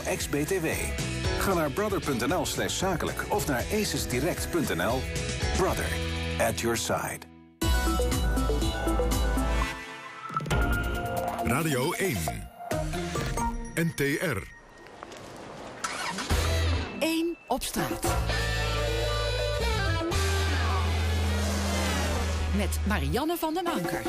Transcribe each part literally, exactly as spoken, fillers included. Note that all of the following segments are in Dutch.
ex-B T W. Ga naar brother.nl slash zakelijk of naar acesdirect punt n l. Brother, at your side. Radio één. N T R. één op straat. Met Marianne van den Anker.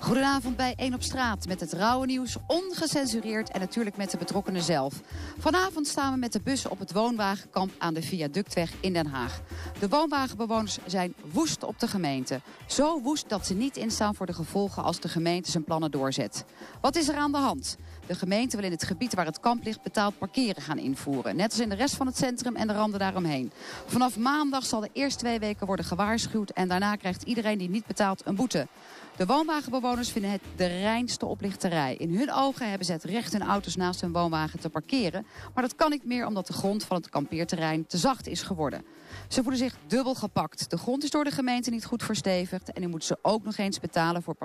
Goedenavond bij één op straat met het rauwe nieuws, ongecensureerd en natuurlijk met de betrokkenen zelf. Vanavond staan we met de bus op het woonwagenkamp aan de Viaductweg in Den Haag. De woonwagenbewoners zijn woest op de gemeente. Zo woest dat ze niet instaan voor de gevolgen als de gemeente zijn plannen doorzet. Wat is er aan de hand? De gemeente wil in het gebied waar het kamp ligt betaald parkeren gaan invoeren. Net als in de rest van het centrum en de randen daaromheen. Vanaf maandag zal de eerste twee weken worden gewaarschuwd en daarna krijgt iedereen die niet betaalt een boete. De woonwagenbewoners vinden het de reinste oplichterij. In hun ogen hebben ze het recht hun auto's naast hun woonwagen te parkeren. Maar dat kan niet meer omdat de grond van het kampeerterrein te zacht is geworden. Ze voelen zich dubbel gepakt. De grond is door de gemeente niet goed verstevigd. En nu moeten ze ook nog eens betalen voor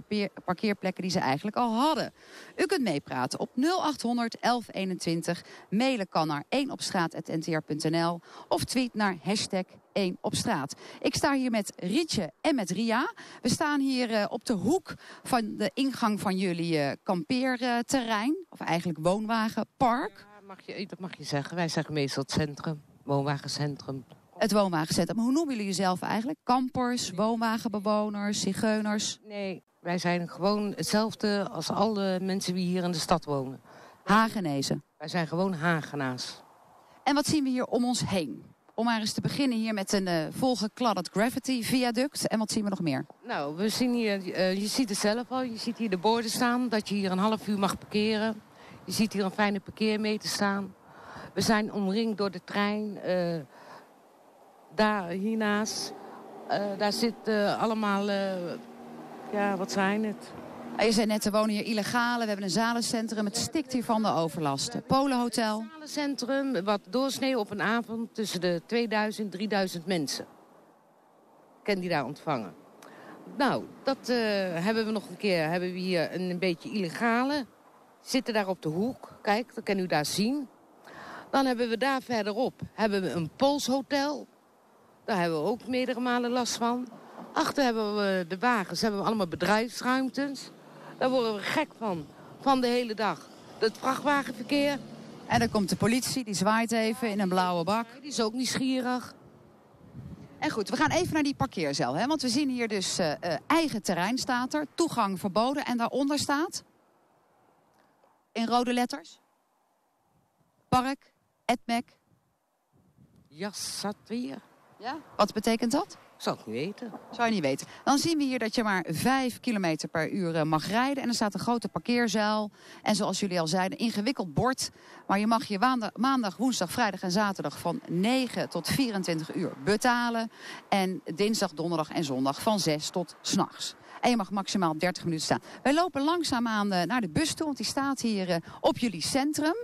parkeerplekken die ze eigenlijk al hadden. U kunt meepraten op nul acht honderd elf eenentwintig. Mailen kan naar één op straat punt n t r punt n l. Of tweet naar hashtag één op straat. Ik sta hier met Rietje en met Ria. We staan hier uh, op de hoek van de ingang van jullie uh, kampeerterrein. Of eigenlijk woonwagenpark. Ja, mag je, dat mag je zeggen. Wij zeggen meestal het centrum. Woonwagencentrum. Het woonwagencentrum. Maar hoe noemen jullie jezelf eigenlijk? Kampers, woonwagenbewoners, zigeuners? Nee, wij zijn gewoon hetzelfde als alle mensen die hier in de stad wonen. Hagenezen? Wij zijn gewoon Hagenaars. En wat zien we hier om ons heen? Om maar eens te beginnen hier met een uh, volgekladderd graffiti viaduct. En wat zien we nog meer? Nou, we zien hier, uh, je ziet het zelf al. Je ziet hier de borden staan dat je hier een half uur mag parkeren. Je ziet hier een fijne parkeermeter staan. We zijn omringd door de trein. Uh, daar hiernaast, uh, daar zitten uh, allemaal, uh, ja, wat zijn het? Je zei net, er wonen hier illegalen. We hebben een zalencentrum. Het stikt hier van de overlast. Polenhotel. Een zalencentrum wat doorsnee op een avond tussen de tweeduizend en drieduizend mensen. Ken die daar ontvangen. Nou, dat uh, hebben we nog een keer. Hebben we hier een, een beetje illegale. Zitten daar op de hoek. Kijk, dat kan u daar zien. Dan hebben we daar verderop hebben we een Poolshotel. Daar hebben we ook meerdere malen last van. Achter hebben we de wagens, hebben we allemaal bedrijfsruimtes. Daar worden we gek van, van de hele dag. Het vrachtwagenverkeer. En dan komt de politie, die zwaait even in een blauwe bak. Die is ook nieuwsgierig. En goed, we gaan even naar die parkeercel. Hè? Want we zien hier dus uh, eigen terrein staat er, toegang verboden. En daaronder staat, in rode letters, park, etmek. Jassatweer. Ja? Wat betekent dat? Zou ik niet weten. Zou je niet weten. Dan zien we hier dat je maar vijf kilometer per uur mag rijden. En er staat een grote parkeerzaal. En zoals jullie al zeiden, een ingewikkeld bord. Maar je mag je waanda- maandag, woensdag, vrijdag en zaterdag van negen tot vierentwintig uur betalen. En dinsdag, donderdag en zondag van zes tot 's nachts. En je mag maximaal dertig minuten staan. Wij lopen langzaamaan naar de bus toe, want die staat hier uh, op jullie centrum.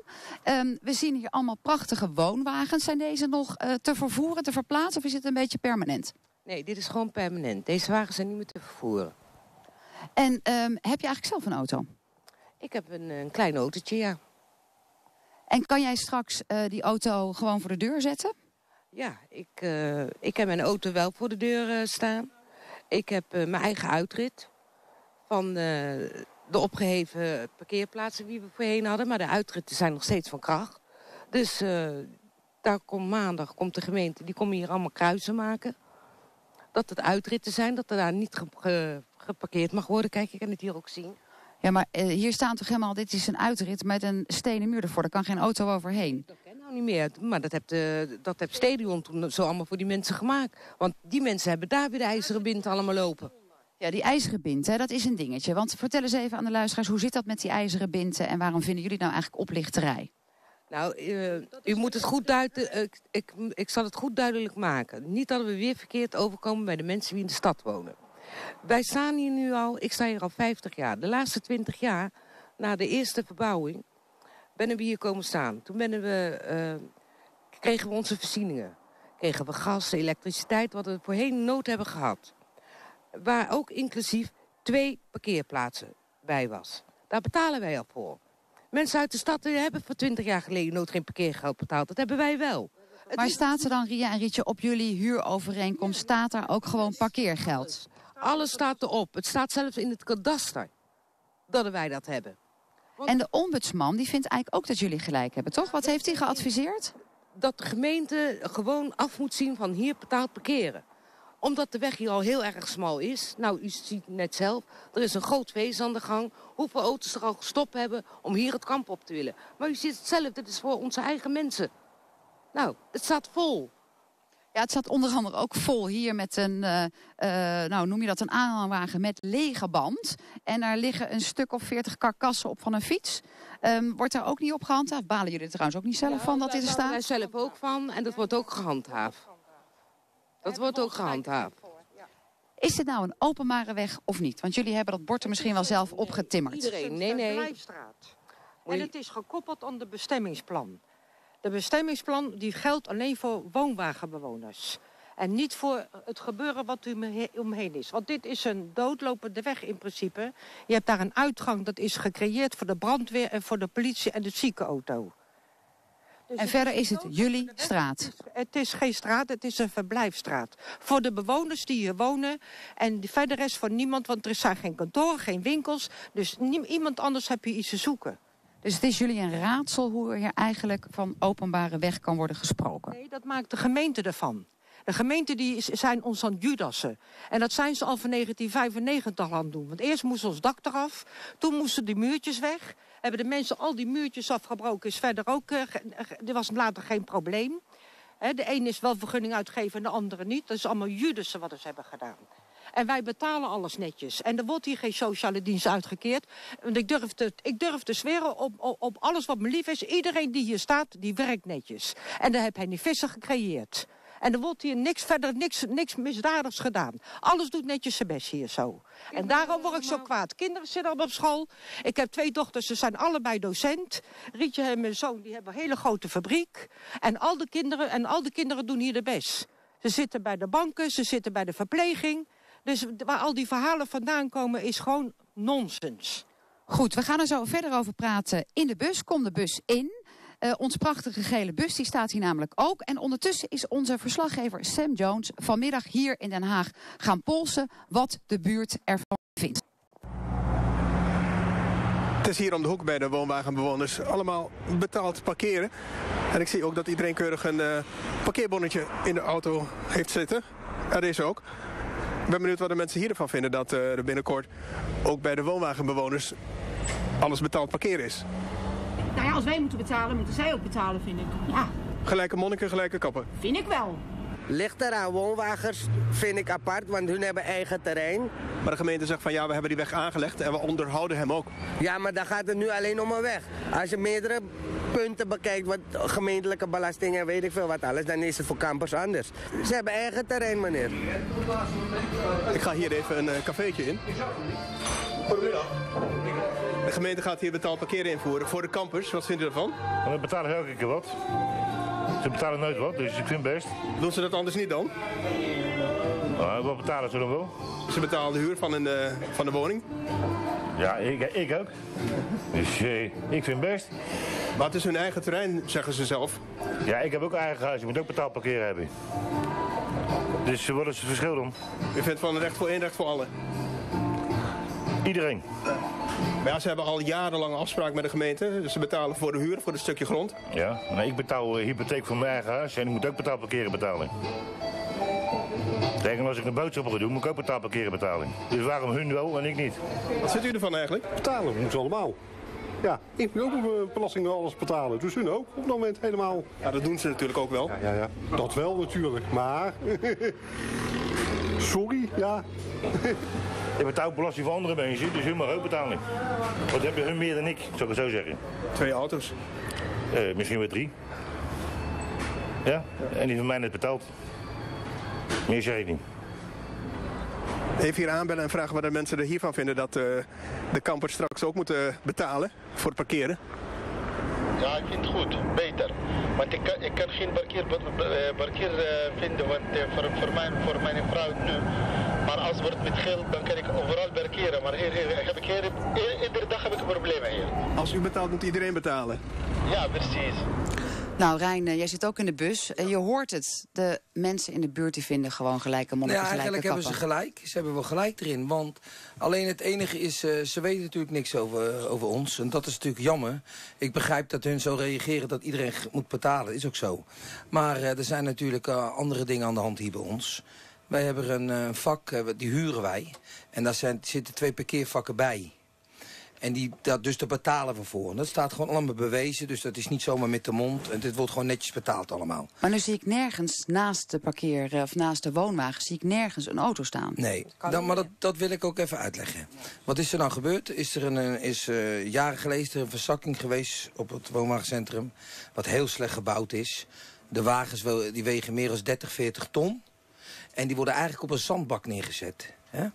Um, we zien hier allemaal prachtige woonwagens. Zijn deze nog uh, te vervoeren, te verplaatsen of is het een beetje permanent? Nee, dit is gewoon permanent. Deze wagens zijn niet meer te vervoeren. En um, heb je eigenlijk zelf een auto? Ik heb een, een klein autootje, ja. En kan jij straks uh, die auto gewoon voor de deur zetten? Ja, ik, uh, ik heb mijn auto wel voor de deur uh, staan. Ik heb uh, mijn eigen uitrit van uh, de opgeheven parkeerplaatsen die we voorheen hadden. Maar de uitritten zijn nog steeds van kracht. Dus uh, daar komt maandag komt de gemeente, die komen hier allemaal kruisen maken. Dat het uitritten zijn, dat er daar niet ge- ge- geparkeerd mag worden. Kijk, je kan het hier ook zien. Ja, maar uh, hier staan toch helemaal, dit is een uitrit met een stenen muur ervoor. Daar kan geen auto overheen. Dat ken ik nou niet meer. Maar dat heeft, uh, dat heeft Stadion toen zo allemaal voor die mensen gemaakt. Want die mensen hebben daar weer de ijzeren bint allemaal lopen. Ja, die ijzeren bint, hè, dat is een dingetje. Want vertel eens even aan de luisteraars, hoe zit dat met die ijzeren binten? En waarom vinden jullie nou eigenlijk oplichterij? Nou, uh, u moet het goed duiden, uh, ik, ik, ik zal het goed duidelijk maken. Niet dat we weer verkeerd overkomen bij de mensen die in de stad wonen. Wij staan hier nu al, ik sta hier al vijftig jaar. De laatste twintig jaar, na de eerste verbouwing, ben we hier komen staan. Toen ben we, uh, kregen we onze voorzieningen. Kregen we gas, elektriciteit, wat we voorheen nood hebben gehad. Waar ook inclusief twee parkeerplaatsen bij was. Daar betalen wij al voor. Mensen uit de stad hebben voor twintig jaar geleden nooit geen parkeergeld betaald. Dat hebben wij wel. Maar is... staat er dan, Ria en Rietje, op jullie huurovereenkomst, staat daar ook gewoon parkeergeld? Alles staat erop. Het staat zelfs in het kadaster dat wij dat hebben. Want... En de ombudsman die vindt eigenlijk ook dat jullie gelijk hebben, toch? Wat heeft hij geadviseerd? Dat de gemeente gewoon af moet zien van hier betaald parkeren. Omdat de weg hier al heel erg smal is. Nou, u ziet net zelf, er is een groot feest aan de gang. Hoeveel auto's er al gestopt hebben om hier het kamp op te willen. Maar u ziet het zelf, dit is voor onze eigen mensen. Nou, het staat vol. Ja, het staat onder andere ook vol hier met een, uh, uh, nou noem je dat, een aanhangwagen met lege band. En daar liggen een stuk of veertig karkassen op van een fiets. Um, wordt daar ook niet op gehandhaafd? Balen jullie er trouwens ook niet zelf ja, van dat dit er staat? Daar balen wij zelf ook van en dat wordt ook gehandhaafd. Dat wordt ook gehandhaafd. Is dit nou een openbare weg of niet? Want jullie hebben dat bord er misschien wel zelf opgetimmerd. Iedereen, nee, nee. En het is gekoppeld aan de bestemmingsplan. De bestemmingsplan die geldt alleen voor woonwagenbewoners. En niet voor het gebeuren wat er omheen is. Want dit is een doodlopende weg in principe. Je hebt daar een uitgang dat is gecreëerd voor de brandweer en voor de politie en de ziekenauto. Dus en verder is het jullie straat? Het is, het is geen straat, het is een verblijfstraat. Voor de bewoners die hier wonen. En verder is voor niemand, want er zijn geen kantoren, geen winkels. Dus niemand anders heb je iets te zoeken. Dus het is jullie een raadsel hoe er hier eigenlijk van openbare weg kan worden gesproken? Nee, dat maakt de gemeente ervan. De gemeenten die zijn ons aan het judassen. En dat zijn ze al van negentien vijfennegentig aan het doen. Want eerst moest ons dak eraf, toen moesten die muurtjes weg. Hebben de mensen al die muurtjes afgebroken, is verder ook, er was later geen probleem. De ene is wel vergunning uitgegeven en de andere niet. Dat is allemaal judassen wat ze hebben gedaan. En wij betalen alles netjes. En er wordt hier geen sociale dienst uitgekeerd. Want ik durf te, ik durf te zweren op, op, op alles wat me lief is. Iedereen die hier staat, die werkt netjes. En daar heb hij die Visser gecreëerd. En er wordt hier niks verder, niks, niks misdadigs gedaan. Alles doet netjes zijn best hier zo. En daarom word ik zo kwaad. Kinderen zitten allemaal op school. Ik heb twee dochters, ze zijn allebei docent. Rietje en mijn zoon, die hebben een hele grote fabriek. En al de kinderen, en al de kinderen doen hier de best. Ze zitten bij de banken, ze zitten bij de verpleging. Dus waar al die verhalen vandaan komen is gewoon nonsens. Goed, we gaan er zo verder over praten in de bus. Kom de bus in. Uh, ons prachtige gele bus, die staat hier namelijk ook. En ondertussen is onze verslaggever Sam Jones vanmiddag hier in Den Haag gaan polsen wat de buurt ervan vindt. Het is hier om de hoek bij de woonwagenbewoners. Allemaal betaald parkeren. En ik zie ook dat iedereen keurig een uh, parkeerbonnetje in de auto heeft zitten. Er is ook. Ik ben benieuwd wat de mensen hiervan vinden dat er binnenkort ook bij de woonwagenbewoners alles betaald parkeren is. Nou ja, als wij moeten betalen, moeten zij ook betalen, vind ik. Ja. Gelijke monniken, gelijke kappen. Vind ik wel. Ligt eraan, woonwagens vind ik apart, want hun hebben eigen terrein. Maar de gemeente zegt van ja, we hebben die weg aangelegd en we onderhouden hem ook. Ja, maar dan gaat het nu alleen om een weg. Als je meerdere punten bekijkt, wat gemeentelijke belasting en weet ik veel wat alles, dan is het voor campers anders. Ze hebben eigen terrein, meneer. Ik ga hier even een cafeetje in. Goedemiddag. De gemeente gaat hier betaald parkeren invoeren voor de campers. Wat vindt u ervan? We betalen elke keer wat. Ze betalen nooit wat, dus ik vind best. Doen ze dat anders niet dan? Nou, wat betalen ze dan wel? Ze betalen de huur van, een, uh, van de woning? Ja, ik, ik ook. Dus uh, ik vind best. Maar het is hun eigen terrein, zeggen ze zelf. Ja, ik heb ook eigen huis. Je moet ook betaald parkeren hebben. Dus wat is het verschil dan? U vindt van recht voor één, recht voor allen? Iedereen. Maar ja, ze hebben al jarenlang afspraak met de gemeente. Dus ze betalen voor de huur, voor een stukje grond. Ja, nou, ik betaal hypotheek voor mijn eigen huis en ik moet ook betaald parkeren betalen. Tegen als ik een boodschap wil doen, moet ik ook betaald parkeren betalen. Dus waarom hun wel en ik niet? Wat vindt u ervan eigenlijk? Betalen, we moeten allemaal. Ja, ik moet ook belastingen alles betalen. Dus hun ook op dat moment helemaal. Ja, dat doen ze natuurlijk ook wel. Ja, ja, ja. Dat wel natuurlijk, maar... Sorry, ja. Je betaalt belasting voor andere mensen, dus hun mag ook betalen. Wat heb je hun meer dan ik, zou ik zo zeggen. Twee auto's? Uh, misschien weer drie. Ja, en die van mij net betaald. Meer zeg ik niet. Even hier aanbellen en vragen wat de mensen er hiervan vinden dat uh, de kampers straks ook moeten betalen voor het parkeren. Ja, ik vind het goed. Beter. Want ik, ik kan geen parkeer, parkeer vinden, want voor, voor, mijn, voor mijn vrouw nu. Maar als het wordt met geld, dan kan ik overal parkeren. Maar hier, hier, heb ik hier, hier, iedere dag heb ik problemen hier. Als u betaalt, moet iedereen betalen? Ja, precies. Nou, Rein, jij zit ook in de bus. Je hoort het. De mensen in de buurt die vinden gewoon gelijke monniken, ja, gelijke kappen. Ja, eigenlijk hebben ze gelijk. Ze hebben wel gelijk erin. Want alleen het enige is, uh, ze weten natuurlijk niks over, over ons. En dat is natuurlijk jammer. Ik begrijp dat hun zo reageren dat iedereen moet betalen. Is ook zo. Maar uh, er zijn natuurlijk uh, andere dingen aan de hand hier bij ons. Wij hebben een uh, vak, uh, die huren wij. En daar zijn, zitten twee parkeervakken bij. En die, dat, dus daar betalen we voor. En dat staat gewoon allemaal bewezen, dus dat is niet zomaar met de mond. En dit wordt gewoon netjes betaald allemaal. Maar nu zie ik nergens naast de parkeer, of naast de woonwagen, zie ik nergens een auto staan. Nee, dan, maar dat, dat wil ik ook even uitleggen. Wat is er dan gebeurd? Is er een, is, uh, jaren geleden is er een verzakking geweest op het woonwagencentrum. Wat heel slecht gebouwd is. De wagens die wegen meer dan dertig, veertig ton. En die worden eigenlijk op een zandbak neergezet. Hè?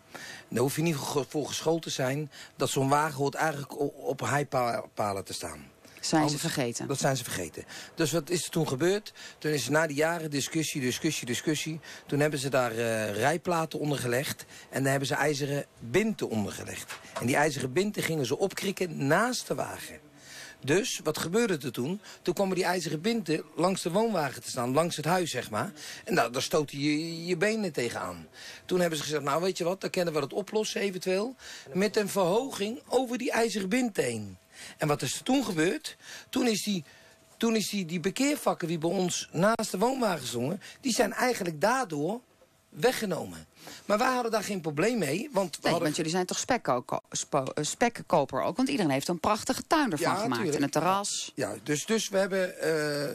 Daar hoef je niet voor geschoold te zijn. Dat zo'n wagen hoort eigenlijk op heipalen te staan. Zijn Anders, ze vergeten. Dat zijn ze vergeten. Dus wat is er toen gebeurd? Toen is er na die jaren discussie, discussie, discussie. Toen hebben ze daar uh, rijplaten onder gelegd. En daar hebben ze ijzeren binten onder gelegd. En die ijzeren binten gingen ze opkrikken naast de wagen. Dus, wat gebeurde er toen? Toen kwamen die ijzeren binten langs de woonwagen te staan, langs het huis, zeg maar. En nou, daar stoot je je benen tegenaan. Toen hebben ze gezegd, nou weet je wat, dan kunnen we dat oplossen eventueel. Met een verhoging over die ijzeren binten heen. En wat is er toen gebeurd? Toen is die, toen is die, die parkeervakken die bij ons naast de woonwagen zongen, die zijn eigenlijk daardoor weggenomen. Maar wij hadden daar geen probleem mee. Want, we nee, hadden... want jullie zijn toch spekkoper spek ook? Want iedereen heeft een prachtige tuin ervan ja, gemaakt. Tuurlijk. En een terras. Ja, dus, dus we hebben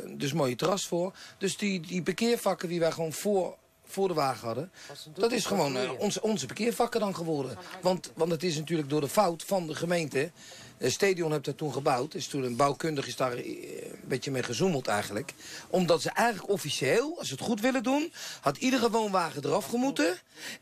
uh, dus mooie terras voor. Dus die, die parkeervakken die wij gewoon voor, voor de wagen hadden. Dat is gewoon uh, onze, onze parkeervakken dan geworden. Want, want het is natuurlijk door de fout van de gemeente. Het stadion heeft dat toen gebouwd. Dus toen een bouwkundige is daar een beetje mee gezoemeld eigenlijk. Omdat ze eigenlijk officieel, als ze het goed willen doen, had iedere woonwagen eraf gemoeten.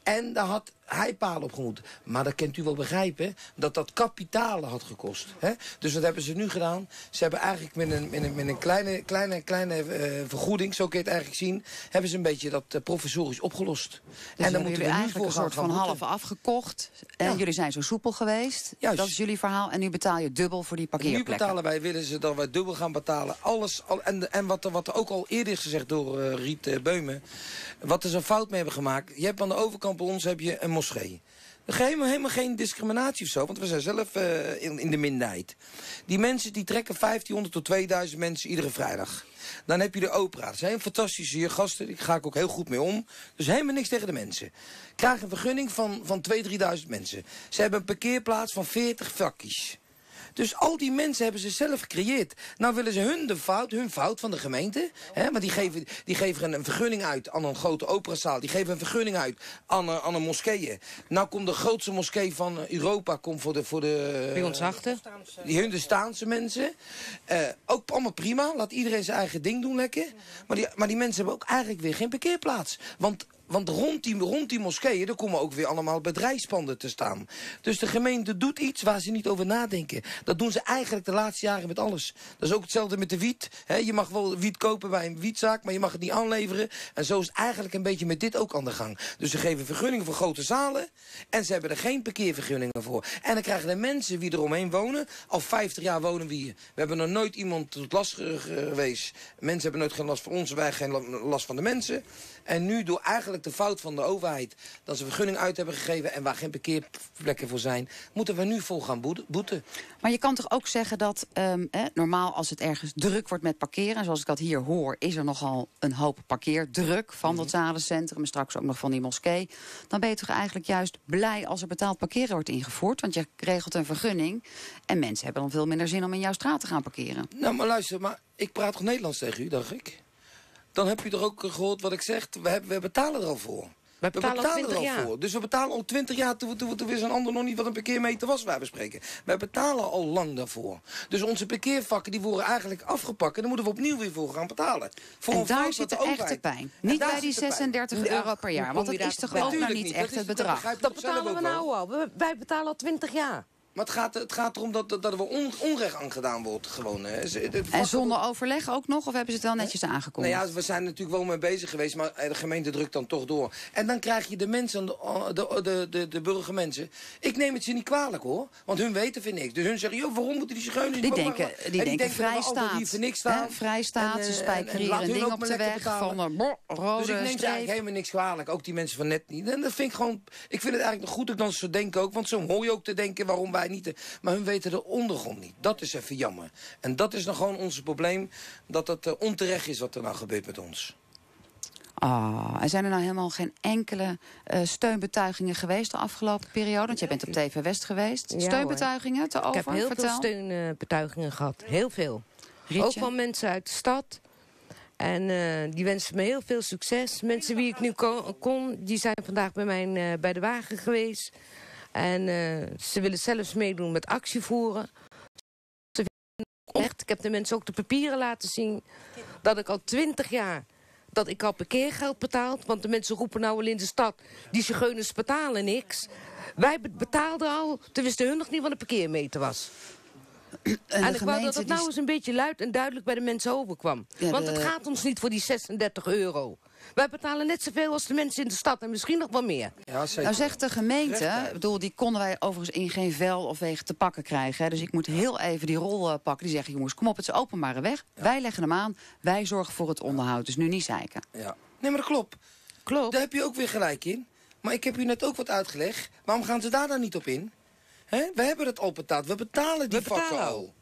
En daar had heipalen op gemoeten. Maar dat kent u wel begrijpen, dat dat kapitalen had gekost. Hè? Dus wat hebben ze nu gedaan? Ze hebben eigenlijk met een, met een, met een kleine, kleine, kleine uh, vergoeding, zo kun je het eigenlijk zien, hebben ze een beetje dat uh, provisorisch opgelost. Dus en dan moeten we eigenlijk een soort van half afgekocht. En ja. Jullie zijn zo soepel geweest. Juist. Dat is jullie verhaal. En nu betaal je dubbel voor die parkeerplekken. Nu betalen wij, willen ze dat wij dubbel gaan betalen. Alles, al, en en wat, wat er ook al eerder is gezegd door uh, Riet uh, Beumen, wat er zo'n fout mee hebben gemaakt. Je hebt aan de overkant bij ons heb je een moskee. Helemaal, helemaal geen discriminatie of zo, want we zijn zelf uh, in, in de minderheid. Die mensen die trekken vijftienhonderd tot tweeduizend mensen iedere vrijdag. Dan heb je de opera. Dat zijn fantastische gasten, daar ga ik ook heel goed mee om. Dus helemaal niks tegen de mensen. Krijgen een vergunning van, van tweeduizend, drieduizend mensen. Ze hebben een parkeerplaats van veertig vakjes. Dus al die mensen hebben ze zelf gecreëerd. Nou willen ze hun, de fout, hun fout van de gemeente. Hè, want die geven, die geven een, een vergunning uit aan een grote operazaal. Die geven een vergunning uit aan, aan een moskeeën. Nou komt de grootste moskee van Europa komt voor de... Voor de Bij ons achter. Die hun de Staanse mensen. Uh, ook allemaal prima. Laat iedereen zijn eigen ding doen lekker. Maar die, maar die mensen hebben ook eigenlijk weer geen parkeerplaats. Want... Want rond die, rond die moskeeën, daar komen ook weer allemaal bedrijfspanden te staan. Dus de gemeente doet iets waar ze niet over nadenken. Dat doen ze eigenlijk de laatste jaren met alles. Dat is ook hetzelfde met de wiet. He, je mag wel wiet kopen bij een wietzaak, maar je mag het niet aanleveren. En zo is het eigenlijk een beetje met dit ook aan de gang. Dus ze geven vergunningen voor grote zalen en ze hebben er geen parkeervergunningen voor. En dan krijgen de mensen die eromheen wonen, al vijftig jaar wonen we hier. We hebben nog nooit iemand tot last geweest. Mensen hebben nooit geen last van ons, wij geen last van de mensen. En nu door eigenlijk de fout van de overheid dat ze vergunning uit hebben gegeven en waar geen parkeerplekken voor zijn, moeten we nu vol gaan boeten. Maar je kan toch ook zeggen dat um, eh, normaal als het ergens druk wordt met parkeren, zoals ik dat hier hoor, is er nogal een hoop parkeerdruk van mm-hmm. dat zalencentrum en straks ook nog van die moskee. Dan ben je toch eigenlijk juist blij als er betaald parkeren wordt ingevoerd, want je regelt een vergunning en mensen hebben dan veel minder zin om in jouw straat te gaan parkeren. Nou, maar luister, maar ik praat toch Nederlands tegen u, dacht ik. Dan heb je er ook gehoord wat ik zeg, we, hebben, we betalen er al voor. We betalen, we betalen er al jaar. voor. Dus we betalen al twintig jaar, toen, toen, toen wist een ander nog niet wat een parkeermeter was waar we spreken. Wij betalen al lang daarvoor. Dus onze parkeervakken die worden eigenlijk afgepakt en daar moeten we opnieuw weer voor gaan betalen. Voor en daar zit de echte pijn. Niet bij die zesendertig euro per jaar, want dat is toch ook nou niet echt het bedrag. Dat betalen we nou al. Wij betalen al twintig jaar. Maar het gaat, het gaat erom dat, dat er on, onrecht aan gedaan wordt. Gewoon, hè. En zonder overleg ook nog? Of hebben ze het wel netjes aangekondigd? Nou ja, we zijn er natuurlijk wel mee bezig geweest. Maar de gemeente drukt dan toch door. En dan krijg je de mensen, de, de, de, de burgermensen. Ik neem het ze niet kwalijk hoor. Want hun weten van niks. Dus hun zeggen, joh, waarom moeten die zigeuners... Die denken, die denken vrijstaat. Die denken vrijstaat. Vrijstaat, ze spijkeren een ding op de weg. Van een brrr, rode dus ik neem ze eigenlijk helemaal niks kwalijk. Ook die mensen van net niet. En dat vind ik gewoon... Ik vind het eigenlijk nog goed dat ik dan zo denk ook. Want zo hoor je ook te denken waarom wij niet... Te, maar hun weten de ondergrond niet. Dat is even jammer. En dat is nog gewoon ons probleem. Dat het uh, onterecht is wat er nou gebeurt met ons. Ah, oh, en zijn er nou helemaal geen enkele uh, steunbetuigingen geweest de afgelopen periode? Want jij bent op T V West geweest. Ja, steunbetuigingen te over? Ik heb heel Vertel. veel steunbetuigingen gehad. Heel veel. Rietje. Ook van mensen uit de stad. En uh, die wensen me heel veel succes. Mensen wie ik nu kon, kon die zijn vandaag bij, mijn, uh, bij de wagen geweest. En uh, ze willen zelfs meedoen met actievoeren. Ze echt, ik heb de mensen ook de papieren laten zien. Dat ik al twintig jaar dat ik al parkeergeld betaald. Want de mensen roepen nou al in de stad. Die zigeuners betalen niks. Wij betaalden al. Toen wisten hun nog niet wat een parkeermeter was. En, en ik wou dat het nou eens een beetje luid en duidelijk bij de mensen overkwam. Ja, want de... het gaat ons niet voor die zesendertig euro. Wij betalen net zoveel als de mensen in de stad en misschien nog wel meer. Ja, nou zegt de gemeente, Recht, bedoel, die konden wij overigens in geen vel of wegen te pakken krijgen. Hè. Dus ik moet heel even die rol uh, pakken. Die zeggen, jongens, kom op, het is openbare weg. Ja. Wij leggen hem aan, wij zorgen voor het onderhoud. Dus nu niet zeiken. Ja. Nee, maar dat klopt. Klopt. Daar heb je ook weer gelijk in. Maar ik heb u net ook wat uitgelegd. Waarom gaan ze daar dan niet op in? He? We hebben het al betaald. We betalen die vakken al.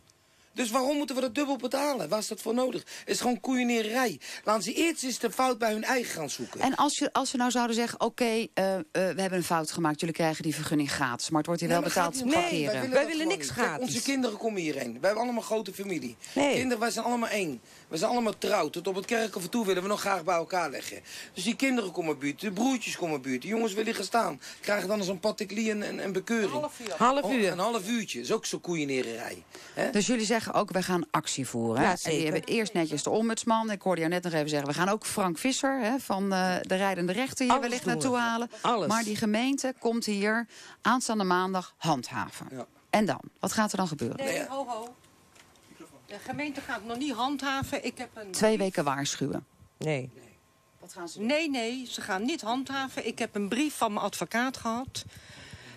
Dus waarom moeten we dat dubbel betalen? Waar is dat voor nodig? Het is gewoon koeienerij. Laten ze eerst eens de fout bij hun eigen gaan zoeken. En als, je, als ze nou zouden zeggen, oké, okay, uh, uh, we hebben een fout gemaakt. Jullie krijgen die vergunning gratis. Maar het wordt hier nee, wel betaald voor parkeren. Wij willen, wij willen niks gratis. Kijk, onze kinderen komen hierheen. Wij hebben allemaal grote familie. Nee. Kinderen, wij zijn allemaal één. We zijn allemaal trouw. Tot op het kerkhof toe willen we nog graag bij elkaar leggen. Dus die kinderen komen buurt, de broertjes komen buurt, de jongens willen gaan staan. Krijgen dan eens een pateklie en, en, en bekeuring. Een half uur. Half uur. Oh, een half uurtje. Dat is ook zo'n koeienerij. He? Dus jullie zeggen ook, wij gaan actie voeren. Ja, en die hebben eerst netjes de ombudsman. Ik hoorde jou net nog even zeggen, we gaan ook Frank Visser hè, van uh, de Rijdende Rechten hier wellicht naartoe halen. Alles. Maar die gemeente komt hier aanstaande maandag handhaven. Ja. En dan? Wat gaat er dan gebeuren? Nee, ja. ho, ho. De gemeente gaat nog niet handhaven. Ik heb een... Twee weken waarschuwen. Nee. Nee. Wat gaan ze doen? Nee, nee, ze gaan niet handhaven. Ik heb een brief van mijn advocaat gehad.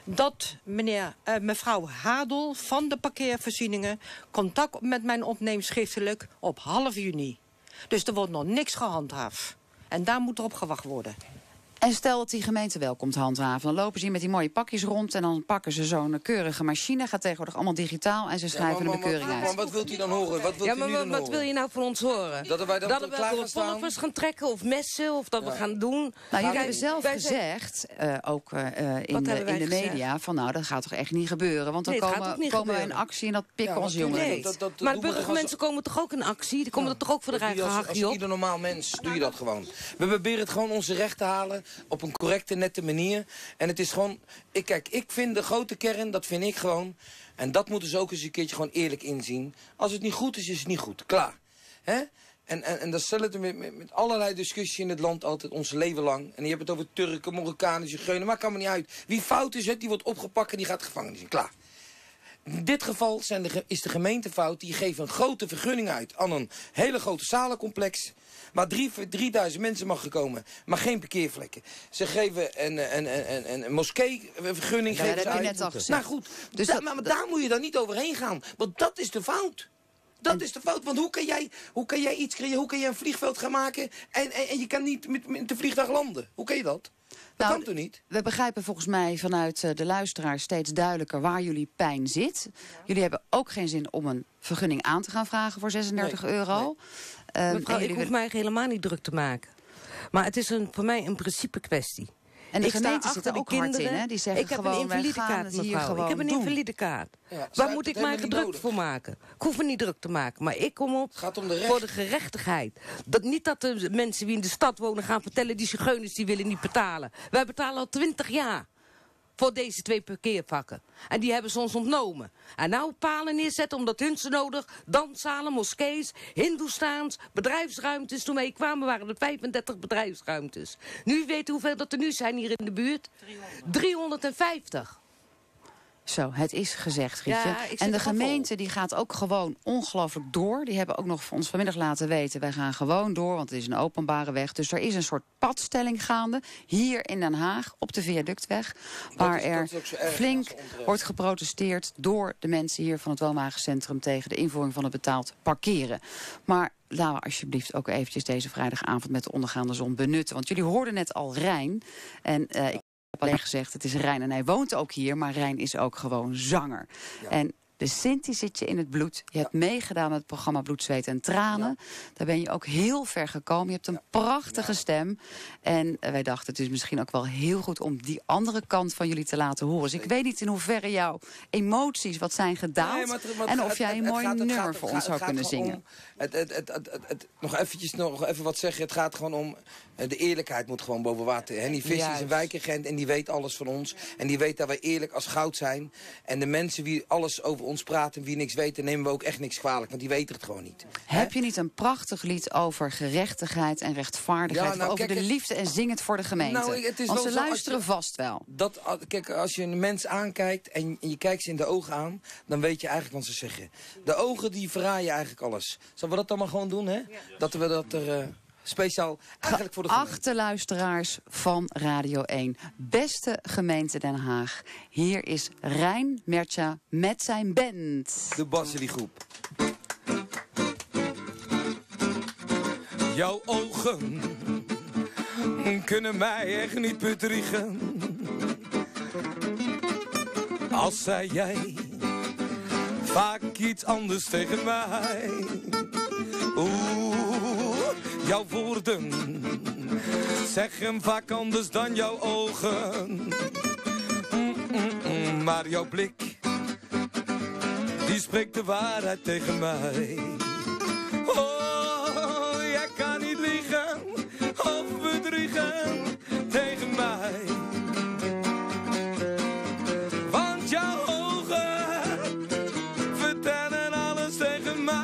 Dat meneer, eh, mevrouw Hadel van de parkeervoorzieningen contact met mijn opneemt schriftelijk op half juni. Dus er wordt nog niks gehandhaafd. En daar moet er op gewacht worden. En stel dat die gemeente wel komt handhaven. Dan lopen ze hier met die mooie pakjes rond. En dan pakken ze zo'n keurige machine. Gaat tegenwoordig allemaal digitaal. En ze schrijven ja, maar, maar, maar, de bekeuring uit. Maar wat wilt u dan horen? Wat wilt ja, maar, u nu dan wat horen? Wil je nou voor ons horen? Dat wij dan dat we klaar gaan staan? Polvers gaan trekken of messen. Of dat ja. we gaan doen. Nou, jullie hebben zelf wij gezegd. Uh, ook uh, in, de, in de media. Van nou, dat gaat toch echt niet gebeuren. Want dan nee, komen, komen we in actie. En dat pikken ja, onze jongeren niet. Dat, dat, maar de burgermensen komen toch ook in actie? Die komen er toch ook voor de rijke hachie op? Als ieder normaal mens doe je dat gewoon. We proberen het gewoon onze recht te halen. Op een correcte, nette manier. En het is gewoon... Ik, kijk, ik vind de grote kern, dat vind ik gewoon... En dat moeten ze ook eens een keertje gewoon eerlijk inzien. Als het niet goed is, is het niet goed. Klaar. Hè? En, en, en dat stellen we met, met allerlei discussies in het land altijd ons leven lang. En je hebt het over Turken, Marokkanen, Zigeunen. Maar kan me niet uit. Wie fout is, het, die wordt opgepakt en die gaat gevangenis in. Klaar. In dit geval zijn de, is de gemeente fout. Die geeft een grote vergunning uit aan een hele grote zalencomplex... Maar drieduizend mensen mag gekomen, maar geen parkeervlekken. Ze geven een, een, een, een, een moskee-vergunning. Ja, dat heb je net al gezegd. Nou goed, dus da, dat, maar, maar dat... daar moet je dan niet overheen gaan. Want dat is de fout. Dat en... is de fout. Want hoe kan jij, hoe kan jij iets creëren? Hoe kan jij een vliegveld gaan maken en, en, en je kan niet met, met de vliegtuig landen? Hoe kan je dat? Dat nou, kan toch niet? We begrijpen volgens mij vanuit de luisteraar steeds duidelijker waar jullie pijn zit. Ja. Jullie hebben ook geen zin om een vergunning aan te gaan vragen voor zesendertig nee, euro. Nee. Um, Mevrouw, ik hoef mij helemaal niet druk te maken. Maar het is een, voor mij een principe kwestie. En de ik gemeente zit er ook kinderen. hard in, hè? Die zeggen ik heb gewoon, een invalide kaart, mevrouw. Ik heb een invalide kaart. Ja, waar moet ik mij gedrukt voor maken? Ik hoef me niet druk te maken. Maar ik kom op gaat om de voor de gerechtigheid. Dat, niet dat de mensen die in de stad wonen gaan vertellen... die zigeuners die willen niet betalen. Wij betalen al twintig jaar voor deze twee parkeervakken. En die hebben ze ons ontnomen. En nou palen neerzetten omdat hun ze nodig... danszalen, moskees, hindoestaans, bedrijfsruimtes. Toen wij kwamen waren er vijfendertig bedrijfsruimtes. Nu weet u hoeveel dat er nu zijn hier in de buurt? driehonderd. driehonderdvijftig. Zo, het is gezegd, Rietje. Ja, en de gemeente die gaat ook gewoon ongelooflijk door. Die hebben ook nog voor ons vanmiddag laten weten... wij gaan gewoon door, want het is een openbare weg. Dus er is een soort padstelling gaande hier in Den Haag op de Viaductweg... waar er flink wordt geprotesteerd door de mensen hier van het Welmagencentrum... tegen de invoering van het betaald parkeren. Maar... laten we alsjeblieft ook eventjes deze vrijdagavond met de ondergaande zon benutten. Want jullie hoorden net al Rein. En uh, ik heb alleen gezegd, het is Rein en hij woont ook hier. Maar Rein is ook gewoon zanger. Ja. En de Sint die zit je in het bloed. Je hebt ja. meegedaan met het programma Bloed, Zweet en Tranen. Ja. Daar ben je ook heel ver gekomen. Je hebt een ja. prachtige ja. stem. En uh, wij dachten, het is misschien ook wel heel goed om die andere kant van jullie te laten horen. Dus ik weet niet in hoeverre jouw emoties wat zijn gedaald. Nee, maar het, maar en of het, jij een mooi gaat, nummer gaat, voor gaat, ons zou kunnen zingen. Om, het, het, het, het, het, het, nog eventjes nog even wat zeggen. Het gaat gewoon om, de eerlijkheid moet gewoon boven water. Henny Visser Juist. is een wijkagent en die weet alles van ons. En die weet dat wij eerlijk als goud zijn. En de mensen die alles over ons praten, wie niks weten, nemen we ook echt niks kwalijk, want die weten het gewoon niet. Heb je niet een prachtig lied over gerechtigheid en rechtvaardigheid, ja, nou, over kijk, de liefde en zing het voor de gemeente? Nou, het is want wel ze luisteren je, vast wel. Dat, kijk, als je een mens aankijkt en je kijkt ze in de ogen aan, dan weet je eigenlijk wat ze zeggen. De ogen die verraaien eigenlijk alles. Zullen we dat dan maar gewoon doen, hè? Ja. Dat we dat er... Uh, speciaal eigenlijk voor de gemeente. Geachte luisteraars van Radio één. Beste gemeente Den Haag. Hier is Rein Mertja met zijn band. De Basselie Groep. Jouw ogen kunnen mij echt niet bedriegen. Als zei jij vaak iets anders tegen mij. Oeh. Jouw woorden zeggen vaak anders dan jouw ogen. Mm, mm, mm, maar jouw blik, die spreekt de waarheid tegen mij. Oh, jij kan niet liegen of bedriegen tegen mij. Want jouw ogen vertellen alles tegen mij.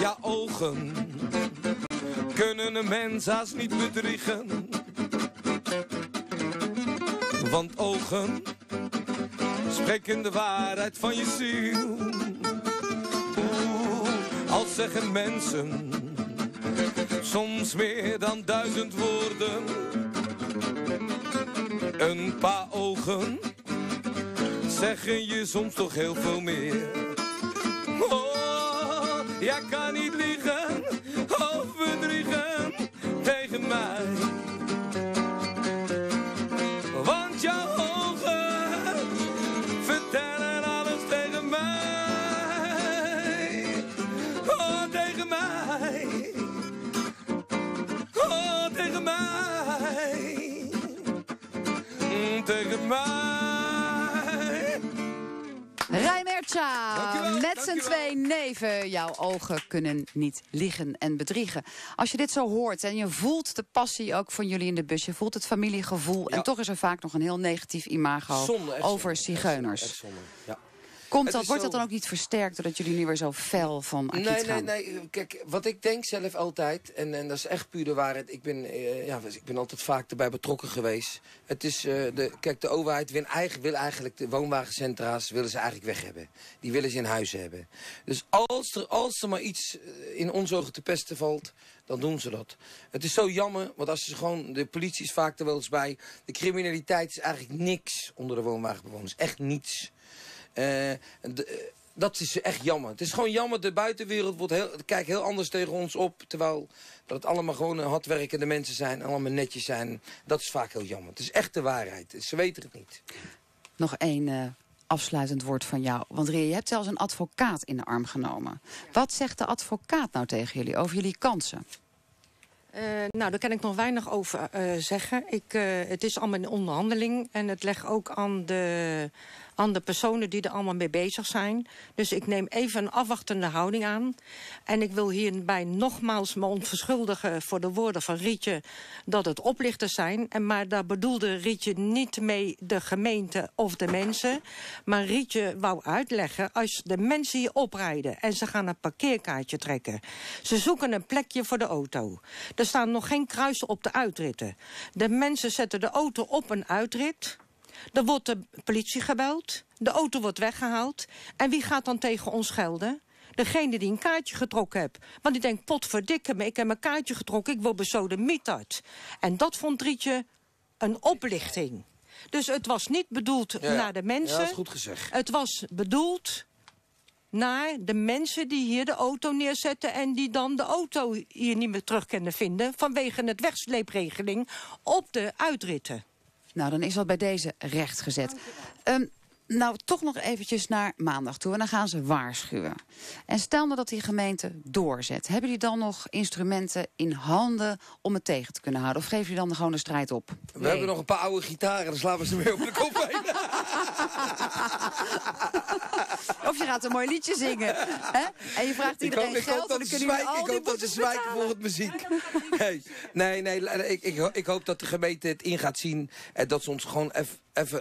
Ja, ogen kunnen een mens haast niet bedriegen. Want ogen spreken de waarheid van je ziel. Oeh, al zeggen mensen soms meer dan duizend woorden. Een paar ogen zeggen je soms toch heel veel meer. Jij kan niet liegen of bedriegen tegen mij. Want jouw ogen vertellen alles tegen mij. Oh, tegen mij. Oh, tegen mij. Mm, tegen mij. Rein Mertja. Met z'n twee neven, jouw ogen kunnen niet liegen en bedriegen. Als je dit zo hoort en je voelt de passie ook van jullie in de bus, je voelt het familiegevoel. Ja. En toch is er vaak nog een heel negatief imago zonde, over zonde, zigeuners. Echt zonde, echt zonde, ja. Komt dat, wordt dat dan ook niet versterkt doordat jullie nu weer zo fel van actief nee, gaan? Nee, nee, kijk, wat ik denk zelf altijd, en, en dat is echt puur de waarheid, ik ben, uh, ja, ik ben altijd vaak erbij betrokken geweest. Het is, uh, de, kijk, de overheid wil eigenlijk, wil eigenlijk de woonwagencentra's willen ze eigenlijk weg hebben. Die willen ze in huis hebben. Dus als er, als er maar iets in onze ogen te pesten valt, dan doen ze dat. Het is zo jammer, want als ze gewoon, de politie is vaak er wel eens bij. De criminaliteit is eigenlijk niks onder de woonwagenbewoners. Echt niets. Uh, de, uh, dat is echt jammer. Het is gewoon jammer, de buitenwereld wordt heel, kijkt heel anders tegen ons op. Terwijl dat het allemaal gewoon hardwerkende mensen zijn, allemaal netjes zijn. Dat is vaak heel jammer. Het is echt de waarheid. Ze weten het niet. Nog één uh, afsluitend woord van jou. Want Ria, je hebt zelfs een advocaat in de arm genomen. Wat zegt de advocaat nou tegen jullie over jullie kansen? Uh, nou, daar kan ik nog weinig over uh, zeggen. Ik, uh, het is allemaal een onderhandeling. En het legt ook aan de, aan de personen die er allemaal mee bezig zijn. Dus ik neem even een afwachtende houding aan. En ik wil hierbij nogmaals me onverschuldigen voor de woorden van Rietje dat het oplichters zijn. En maar daar bedoelde Rietje niet mee de gemeente of de mensen. Maar Rietje wou uitleggen, als de mensen hier oprijden en ze gaan een parkeerkaartje trekken. Ze zoeken een plekje voor de auto. Er staan nog geen kruisen op de uitritten. De mensen zetten de auto op een uitrit. Dan wordt de politie gebeld, de auto wordt weggehaald. En wie gaat dan tegen ons gelden? Degene die een kaartje getrokken heeft. Want die denkt, potverdikke me, ik heb mijn kaartje getrokken, ik word besodemieterd. En dat vond Rietje een oplichting. Dus het was niet bedoeld ja, naar de mensen. Ja, dat is goed gezegd. Het was bedoeld naar de mensen die hier de auto neerzetten en die dan de auto hier niet meer terug kunnen vinden vanwege het wegsleepregeling op de uitritten. Nou, dan is dat bij deze rechtgezet. Um, nou, toch nog eventjes naar maandag toe en dan gaan ze waarschuwen. En stel nou dat die gemeente doorzet. Hebben jullie dan nog instrumenten in handen om het tegen te kunnen houden? Of geven jullie dan gewoon de strijd op? We nee. hebben nog een paar oude gitaren, dan slaan we ze weer op de kop heen. Of je gaat een mooi liedje zingen. Hè? En je vraagt iedereen ik hoop, ik geld. Hoop dat en dan kunnen zwijken, al ik hoop dat ze zwijken volgens muziek. Nee, nee, nee ik, ik, ik hoop dat de gemeente het in gaat zien. En dat ze ons gewoon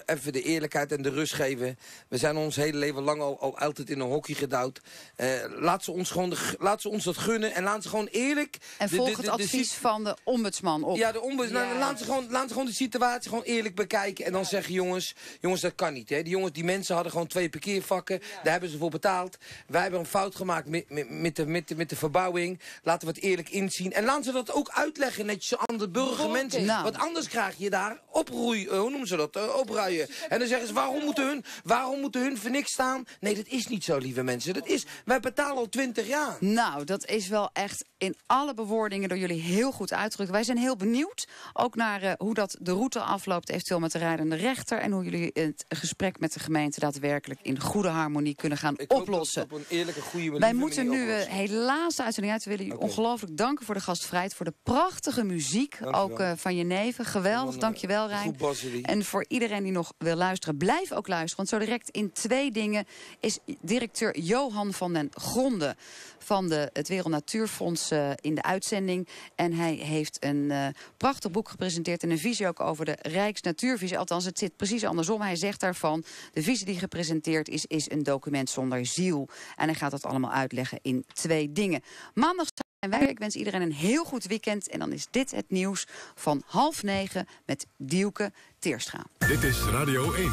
even de eerlijkheid en de rust geven. We zijn ons hele leven lang al, al altijd in een hokje gedouwd. Uh, laat, ze ons gewoon de, laat ze ons dat gunnen. En laat ze gewoon eerlijk... En volg de, de, de, het advies de, de, van de ombudsman op. Ja, de ombudsman. Ja. Laat, ze gewoon, laat ze gewoon de situatie gewoon eerlijk bekijken. En dan ja. zeggen jongens, jongens dat kan niet. Hè. Die, jongens, die mensen hadden gewoon twee parkeervakken. Ja. Daar hebben ze voor betaald. Wij hebben een fout gemaakt met, met, met, de, met, de, met de verbouwing. Laten we het eerlijk inzien. En laten ze dat ook uitleggen netjes aan de burgermensen. Nou. Want anders krijg je daar oproeien. Hoe noemen ze dat? Uh, opruien. En dan zeggen ze, waarom moeten hun, waarom moeten hun voor niks staan? Nee, dat is niet zo, lieve mensen. Dat is, wij betalen al twintig jaar. Nou, dat is wel echt in alle bewoordingen door jullie heel goed uitdrukken. Wij zijn heel benieuwd. Ook naar uh, hoe dat de route afloopt, eventueel met de rijdende rechter. En hoe jullie het gesprek met de gemeente daadwerkelijk in goede harmonie kunnen gaan Ik oplossen. Op een eerlijke, goede manier. Wij moeten nu uh, helaas de uitzending uit. We willen u okay. ongelooflijk danken voor de gastvrijheid. Voor de prachtige muziek. Dankjewel. Ook uh, van je neven. Geweldig. Dankjewel, Rein. En voor iedereen die nog wil luisteren, blijf ook luisteren. Want zo direct in twee dingen is directeur Johan van den Gronden van de, het Wereld Natuurfonds uh, in de uitzending. En hij heeft een uh, prachtig boek gepresenteerd en een visie ook over de Rijksnatuurvisie. Althans, het zit precies andersom. Hij zegt daarvan, de visie die gepresenteerd is, is een document zonder ziel. En hij gaat dat allemaal uitleggen in twee dingen. Maandag zijn wij. Ik wens iedereen een heel goed weekend. En dan is dit het nieuws van half negen met Dielke Teerstra. Dit is Radio één.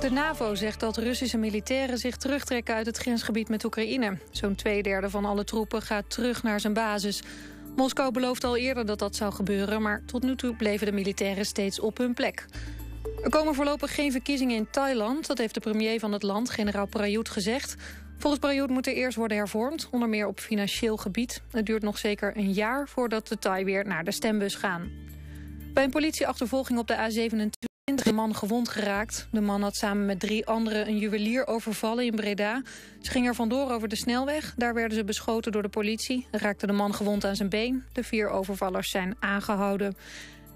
De NAVO zegt dat Russische militairen zich terugtrekken uit het grensgebied met Oekraïne. Zo'n twee derde van alle troepen gaat terug naar zijn basis. Moskou beloofde al eerder dat dat zou gebeuren, maar tot nu toe bleven de militairen steeds op hun plek. Er komen voorlopig geen verkiezingen in Thailand, dat heeft de premier van het land, generaal Prayut, gezegd. Volgens Prayut moet er eerst worden hervormd, onder meer op financieel gebied. Het duurt nog zeker een jaar voordat de Thai weer naar de stembus gaan. Bij een politieachtervolging op de A zevenentwintig... een man gewond geraakt. De man had samen met drie anderen een juwelier overvallen in Breda. Ze gingen er vandoor over de snelweg. Daar werden ze beschoten door de politie. Raakte de man gewond aan zijn been. De vier overvallers zijn aangehouden.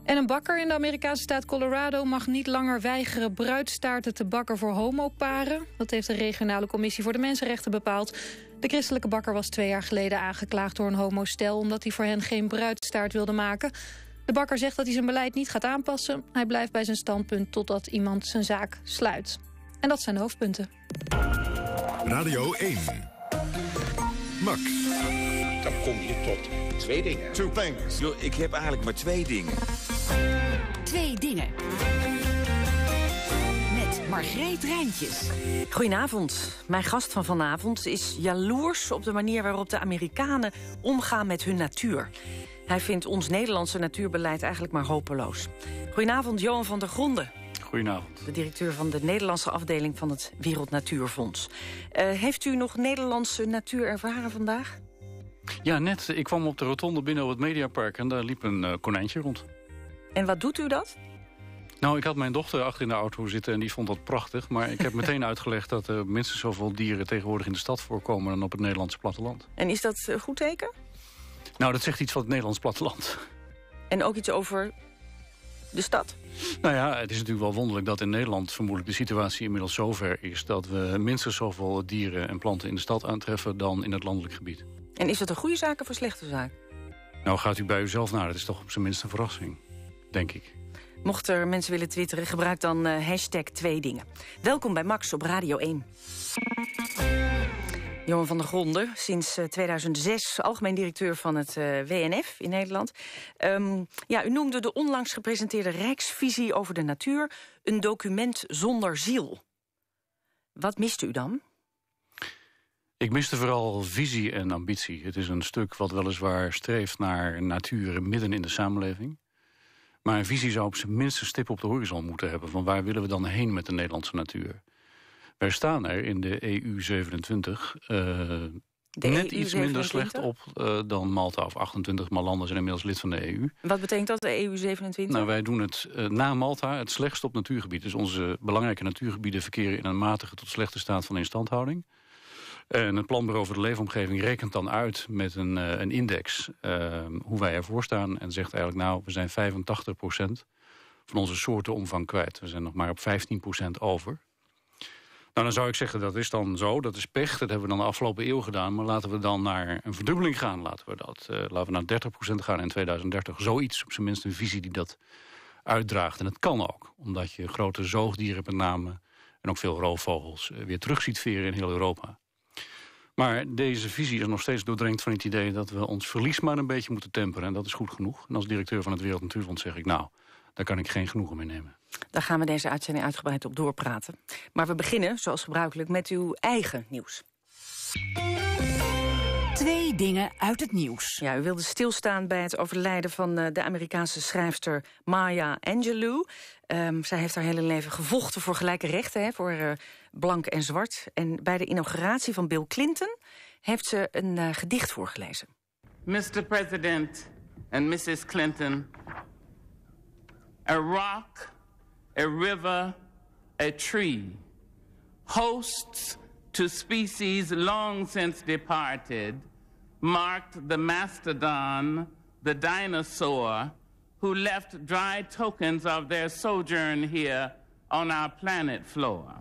En een bakker in de Amerikaanse staat Colorado mag niet langer weigeren bruidstaarten te bakken voor homoparen. Dat heeft de regionale commissie voor de mensenrechten bepaald. De christelijke bakker was twee jaar geleden aangeklaagd door een homostel omdat hij voor hen geen bruidstaart wilde maken. De bakker zegt dat hij zijn beleid niet gaat aanpassen. Hij blijft bij zijn standpunt totdat iemand zijn zaak sluit. En dat zijn de hoofdpunten. Radio één. Max. Dan kom je tot twee dingen. Two things. Yo, ik heb eigenlijk maar twee dingen. Twee dingen. Margreet Rijntjes. Goedenavond. Mijn gast van vanavond is jaloers op de manier waarop de Amerikanen omgaan met hun natuur. Hij vindt ons Nederlandse natuurbeleid eigenlijk maar hopeloos. Goedenavond, Johan van der Gronden. Goedenavond. De directeur van de Nederlandse afdeling van het Wereld Natuurfonds. Uh, heeft u nog Nederlandse natuur ervaren vandaag? Ja, net. Ik kwam op de rotonde binnen op het Mediapark en daar liep een uh, konijntje rond. En wat doet u dat? Nou, ik had mijn dochter achter in de auto zitten en die vond dat prachtig. Maar ik heb meteen uitgelegd dat er minstens zoveel dieren tegenwoordig in de stad voorkomen dan op het Nederlandse platteland. En is dat een goed teken? Nou, dat zegt iets van het Nederlands platteland. En ook iets over de stad? Nou ja, het is natuurlijk wel wonderlijk dat in Nederland vermoedelijk de situatie inmiddels zover is dat we minstens zoveel dieren en planten in de stad aantreffen dan in het landelijk gebied. En is dat een goede zaak of een slechte zaak? Nou, gaat u bij uzelf naar. Dat is toch op zijn minst een verrassing, denk ik. Mocht er mensen willen twitteren, gebruik dan uh, hashtag twee dingen. Welkom bij Max op Radio één. Johan van der Gronden, sinds tweeduizend zes algemeen directeur van het W N F in Nederland. Um, ja, u noemde de onlangs gepresenteerde Rijksvisie over de natuur een document zonder ziel. Wat mist u dan? Ik miste vooral visie en ambitie. Het is een stuk wat weliswaar streeft naar natuur midden in de samenleving. Maar een visie zou op zijn minst een stip op de horizon moeten hebben. Van waar willen we dan heen met de Nederlandse natuur? Wij staan er in de E U zevenentwintig uh, net iets minder slecht op uh, dan Malta of achtentwintig. Maar landen zijn inmiddels lid van de E U. Wat betekent dat, de E U zevenentwintig? Nou, wij doen het uh, na Malta het slechtst op natuurgebied. Dus onze belangrijke natuurgebieden verkeren in een matige tot slechte staat van instandhouding. En het Planbureau voor de Leefomgeving rekent dan uit met een, uh, een index uh, hoe wij ervoor staan. En zegt eigenlijk, nou, we zijn vijfentachtig procent van onze soortenomvang kwijt. We zijn nog maar op vijftien procent over. Nou, dan zou ik zeggen, dat is dan zo, dat is pech. Dat hebben we dan de afgelopen eeuw gedaan. Maar laten we dan naar een verdubbeling gaan, laten we dat. Uh, laten we naar dertig procent gaan in tweeduizend dertig. Zoiets, op zijn minst een visie die dat uitdraagt. En dat kan ook, omdat je grote zoogdieren met name en ook veel roofvogels uh, weer terug ziet veren in heel Europa. Maar deze visie is nog steeds doordrenkt van het idee dat we ons verlies maar een beetje moeten temperen. En dat is goed genoeg. En als directeur van het Wereld Natuurfonds zeg ik, nou, daar kan ik geen genoegen mee nemen. Daar gaan we deze uitzending uitgebreid op doorpraten. Maar we beginnen, zoals gebruikelijk, met uw eigen nieuws. Twee dingen uit het nieuws. Ja, u wilde stilstaan bij het overlijden van de Amerikaanse schrijfster Maya Angelou. Um, zij heeft haar hele leven gevochten voor gelijke rechten, hè, voor uh, blank en zwart. En bij de inauguratie van Bill Clinton heeft ze een uh, gedicht voorgelezen. mister President and missus Clinton, a rock, a river, a tree, hosts to species long since departed, marked the mastodon, the dinosaur, who left dry tokens of their sojourn here on our planet floor.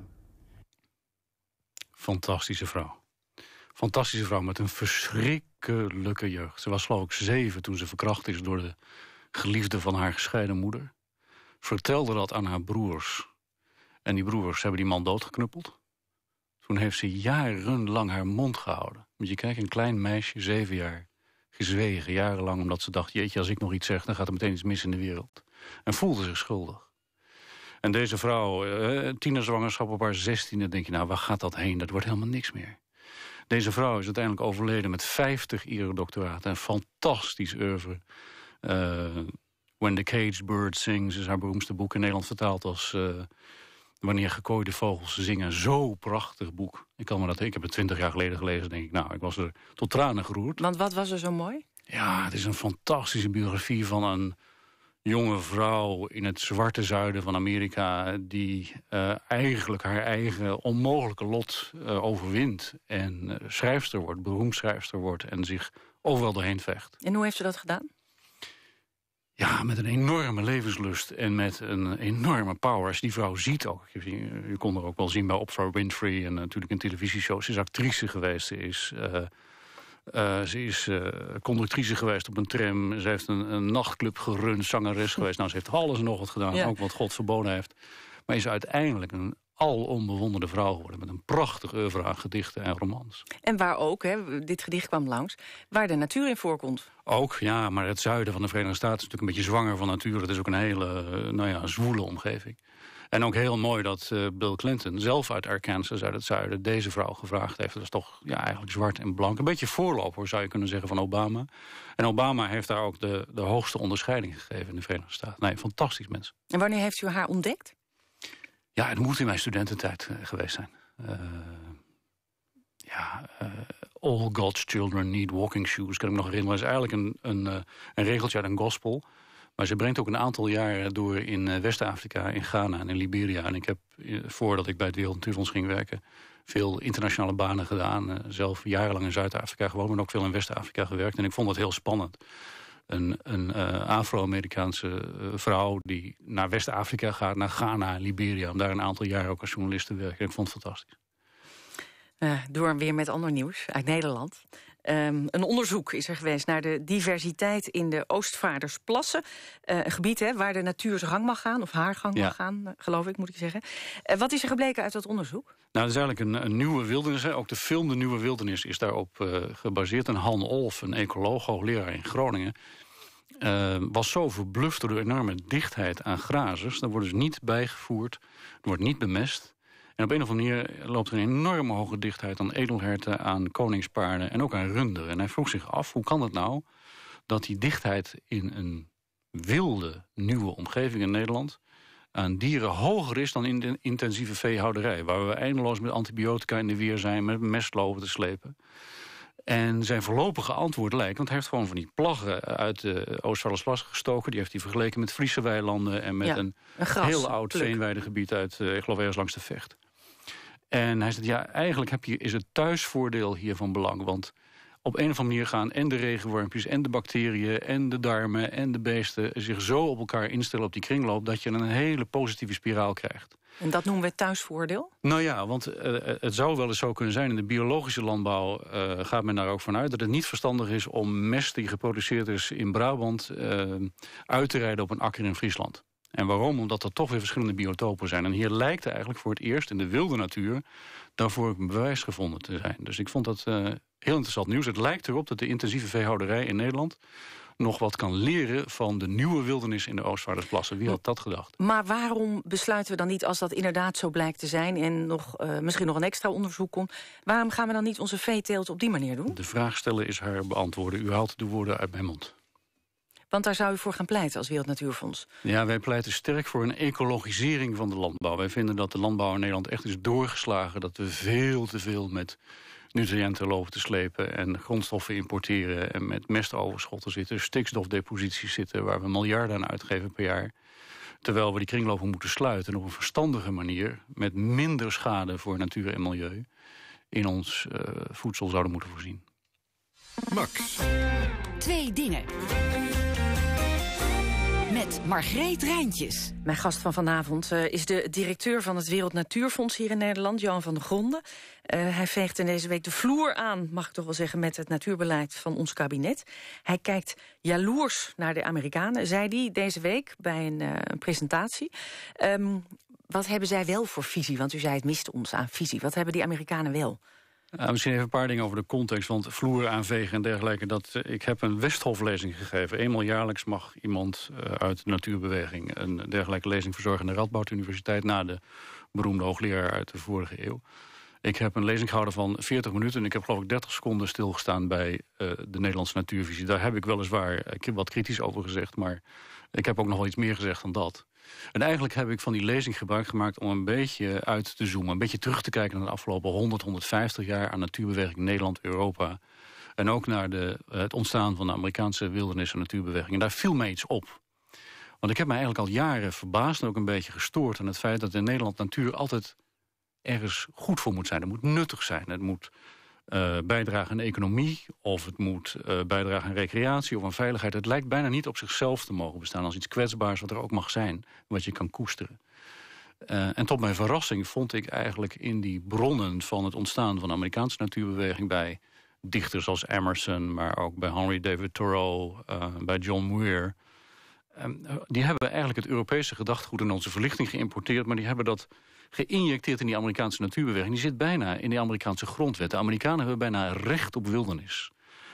Fantastische vrouw. Fantastische vrouw met een verschrikkelijke jeugd. Ze was geloof ik zeven toen ze verkracht is door de geliefde van haar gescheiden moeder. Vertelde dat aan haar broers. En die broers hebben die man doodgeknuppeld. Toen heeft ze jarenlang haar mond gehouden. Want je kijkt, een klein meisje, zeven jaar, gezwegen jarenlang, omdat ze dacht, jeetje, als ik nog iets zeg, dan gaat er meteen iets mis in de wereld. En voelde zich schuldig. En deze vrouw, eh, tienerzwangerschap op haar zestiende, denk je, nou, waar gaat dat heen? Dat wordt helemaal niks meer. Deze vrouw is uiteindelijk overleden met vijftig eredoctoraten. Een fantastisch oeuvre. Uh, When the Caged Bird Sings is haar beroemdste boek, in Nederland vertaald als Uh, Wanneer gekooide vogels zingen. Zo prachtig boek. Ik kan me dat, ik heb het twintig jaar geleden gelezen. Denk ik, nou, ik was er tot tranen geroerd. Want wat was er zo mooi? Ja, het is een fantastische biografie van een jonge vrouw in het zwarte zuiden van Amerika, die uh, eigenlijk haar eigen onmogelijke lot uh, overwint. En uh, schrijfster wordt, beroemd schrijfster wordt en zich overal doorheen vecht. En hoe heeft ze dat gedaan? Ja, met een enorme levenslust en met een enorme power. Als je die vrouw ziet ook. Je, je kon er ook wel zien bij Oprah Winfrey en natuurlijk in televisieshows. Ze is actrice geweest, ze is, uh, uh, ze is uh, conductrice geweest op een tram. Ze heeft een, een nachtclub gerund, zangeres geweest. Nou, ze heeft alles en nog wat gedaan, ja. Ook wat God verboden heeft. Maar is uiteindelijk een alom bewonderde vrouw geworden, met een prachtig oeuvre aan gedichten en romans. En waar ook, hè, dit gedicht kwam langs, waar de natuur in voorkomt. Ook, ja, maar het zuiden van de Verenigde Staten is natuurlijk een beetje zwanger van natuur. Het is ook een hele, nou ja, zwoele omgeving. En ook heel mooi dat uh, Bill Clinton, zelf uit Arkansas, uit het zuiden, deze vrouw gevraagd heeft. Dat is toch, ja, eigenlijk zwart en blank. Een beetje voorloper, zou je kunnen zeggen, van Obama. En Obama heeft daar ook de, de hoogste onderscheiding gegeven in de Verenigde Staten. Nee, fantastisch mens. En wanneer heeft u haar ontdekt? Ja, het moet in mijn studententijd geweest zijn. Uh, ja, uh, all God's children need walking shoes, kan ik me nog herinneren. Dat is eigenlijk een, een, een regeltje uit een gospel. Maar ze brengt ook een aantal jaren door in West-Afrika, in Ghana en in Liberia. En ik heb, voordat ik bij het Wereld Natuurfonds ging werken, veel internationale banen gedaan. Zelf jarenlang in Zuid-Afrika gewoond, maar ook veel in West-Afrika gewerkt. En ik vond dat heel spannend. Een, een uh, Afro-Amerikaanse uh, vrouw die naar West-Afrika gaat, naar Ghana en Liberia, om daar een aantal jaar ook als journalist te werken. Ik vond het fantastisch. Uh, door weer met ander nieuws uit Nederland. Um, een onderzoek is er geweest naar de diversiteit in de Oostvaardersplassen. Uh, een gebied hè, waar de natuur zijn gang mag gaan, of haar gang ja. mag gaan, geloof ik, moet ik zeggen. Uh, wat is er gebleken uit dat onderzoek? Nou, dat is eigenlijk een, een nieuwe wildernis. Hè. Ook de film De Nieuwe Wildernis is daarop uh, gebaseerd. En Han Olf, een ecoloog, hoogleraar in Groningen, Uh, was zo verbluft door de enorme dichtheid aan grazers. Dat wordt dus niet bijgevoerd, dat wordt niet bemest. En op een of andere manier loopt er een enorme hoge dichtheid aan edelherten, aan koningspaarden en ook aan runderen. En hij vroeg zich af, hoe kan dat nou dat die dichtheid in een wilde nieuwe omgeving in Nederland aan dieren hoger is dan in de intensieve veehouderij, waar we eindeloos met antibiotica in de weer zijn, met mest lopen te slepen. En zijn voorlopige antwoord lijkt, want hij heeft gewoon van die plaggen uit de Oostvaardersplassen gestoken. Die heeft hij vergeleken met Friese weilanden en met ja, een, een gras, heel oud veenweidegebied uit, uh, ik geloof ergens langs de Vecht. En hij zegt, ja, eigenlijk heb je, is het thuisvoordeel hier van belang. Want op een of andere manier gaan en de regenwormpjes en de bacteriën en de darmen en de beesten zich zo op elkaar instellen op die kringloop dat je een hele positieve spiraal krijgt. En dat noemen we thuisvoordeel? Nou ja, want uh, het zou wel eens zo kunnen zijn. In de biologische landbouw uh, gaat men daar ook vanuit dat het niet verstandig is om mest die geproduceerd is in Brabant uh, uit te rijden op een akker in Friesland. En waarom? Omdat er toch weer verschillende biotopen zijn. En hier lijkt eigenlijk voor het eerst in de wilde natuur daarvoor een bewijs gevonden te zijn. Dus ik vond dat uh, heel interessant nieuws. Het lijkt erop dat de intensieve veehouderij in Nederland nog wat kan leren van de nieuwe wildernis in de Oostvaardersplassen. Wie had dat gedacht? Maar waarom besluiten we dan niet, als dat inderdaad zo blijkt te zijn en nog, uh, misschien nog een extra onderzoek komt, waarom gaan we dan niet onze veeteelt op die manier doen? De vraag stellen is haar beantwoorden. U haalt de woorden uit mijn mond. Want daar zou u voor gaan pleiten als Wereld Natuurfonds. Ja, wij pleiten sterk voor een ecologisering van de landbouw. Wij vinden dat de landbouw in Nederland echt is doorgeslagen, dat we veel te veel met nutriënten lopen te slepen en grondstoffen importeren en met mestoverschotten zitten, stikstofdeposities zitten waar we miljarden aan uitgeven per jaar. Terwijl we die kringlopen moeten sluiten op een verstandige manier, met minder schade voor natuur en milieu, in ons uh, voedsel zouden moeten voorzien. Max. Twee dingen. Met Margreet Rijntjes. Mijn gast van vanavond uh, is de directeur van het Wereld Natuurfonds hier in Nederland, Johan van der Gronden. Uh, hij veegt in deze week de vloer aan, mag ik toch wel zeggen, met het natuurbeleid van ons kabinet. Hij kijkt jaloers naar de Amerikanen, zei hij deze week bij een, uh, een presentatie. Um, wat hebben zij wel voor visie? Want u zei, het mist ons aan visie. Wat hebben die Amerikanen wel? Uh, misschien even een paar dingen over de context, want vloer aanvegen en dergelijke. Dat, uh, ik heb een Westhoflezing gegeven. Eenmaal jaarlijks mag iemand uh, uit de natuurbeweging een dergelijke lezing verzorgen aan de Radboud Universiteit, na de beroemde hoogleraar uit de vorige eeuw. Ik heb een lezing gehouden van veertig minuten... en ik heb geloof ik dertig seconden stilgestaan bij uh, de Nederlandse natuurvisie. Daar heb ik weliswaar uh, wat kritisch over gezegd, maar ik heb ook nog wel iets meer gezegd dan dat. En eigenlijk heb ik van die lezing gebruik gemaakt om een beetje uit te zoomen, een beetje terug te kijken naar de afgelopen honderd, honderdvijftig jaar... aan natuurbeweging Nederland, Europa, en ook naar de, het ontstaan van de Amerikaanse wildernis en natuurbeweging. En daar viel mij iets op. Want ik heb me eigenlijk al jaren verbaasd en ook een beetje gestoord aan het feit dat in Nederland natuur altijd ergens goed voor moet zijn. Het moet nuttig zijn. Het moet uh, bijdragen aan de economie, of het moet uh, bijdragen aan recreatie of aan veiligheid. Het lijkt bijna niet op zichzelf te mogen bestaan als iets kwetsbaars wat er ook mag zijn, wat je kan koesteren. Uh, en tot mijn verrassing vond ik eigenlijk in die bronnen van het ontstaan van de Amerikaanse natuurbeweging, bij dichters als Emerson, maar ook bij Henry David Thoreau, uh, bij John Muir, Um, die hebben eigenlijk het Europese gedachtegoed en onze verlichting geïmporteerd, maar die hebben dat geïnjecteerd in die Amerikaanse natuurbeweging. Die zit bijna in de Amerikaanse grondwet. De Amerikanen hebben bijna recht op wildernis.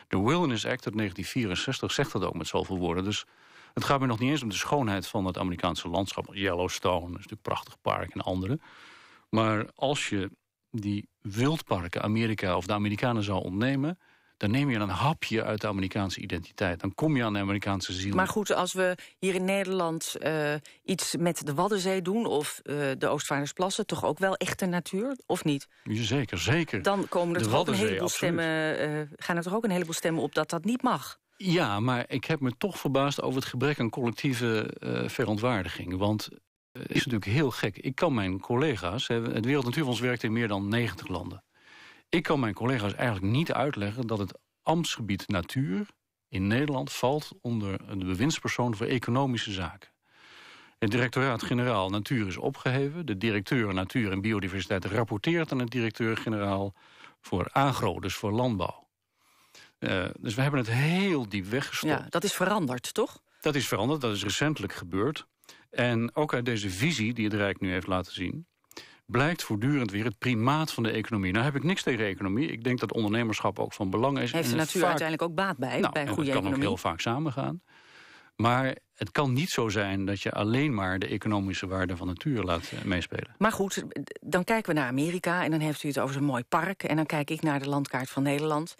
De Wilderness Act uit negentien vierenzestig zegt dat ook met zoveel woorden. Dus het gaat me nog niet eens om de schoonheid van het Amerikaanse landschap. Yellowstone, een stuk prachtig park en andere. Maar als je die wildparken Amerika of de Amerikanen zou ontnemen, dan neem je een hapje uit de Amerikaanse identiteit. Dan kom je aan de Amerikaanse ziel. Maar goed, als we hier in Nederland uh, iets met de Waddenzee doen, of uh, de Oostvaardersplassen, toch ook wel echte natuur, of niet? Zeker, zeker. Dan komen er toch ook een heleboel stemmen, uh, gaan er toch ook een heleboel stemmen op dat dat niet mag? Ja, maar ik heb me toch verbaasd over het gebrek aan collectieve uh, verontwaardiging. Want uh, het is natuurlijk heel gek. Ik kan mijn collega's, het Wereld Natuurfonds werkt in meer dan negentig landen. Ik kan mijn collega's eigenlijk niet uitleggen dat het ambtsgebied natuur in Nederland valt onder de bewindspersoon voor economische zaken. Het directoraat-generaal natuur is opgeheven. De directeur natuur en biodiversiteit rapporteert aan het directeur-generaal voor agro, dus voor landbouw. Uh, dus we hebben het heel diep weggestopt. Ja, dat is veranderd, toch? Dat is veranderd, dat is recentelijk gebeurd. En ook uit deze visie die het Rijk nu heeft laten zien, blijkt voortdurend weer het primaat van de economie. Nou heb ik niks tegen economie. Ik denk dat ondernemerschap ook van belang is. Heeft de natuur vaak uiteindelijk ook baat bij, nou, bij goede economie. Dat kan ook heel vaak samengaan. Maar het kan niet zo zijn dat je alleen maar de economische waarde van natuur laat meespelen. Maar goed, dan kijken we naar Amerika en dan heeft u het over zo'n mooi park. En dan kijk ik naar de landkaart van Nederland.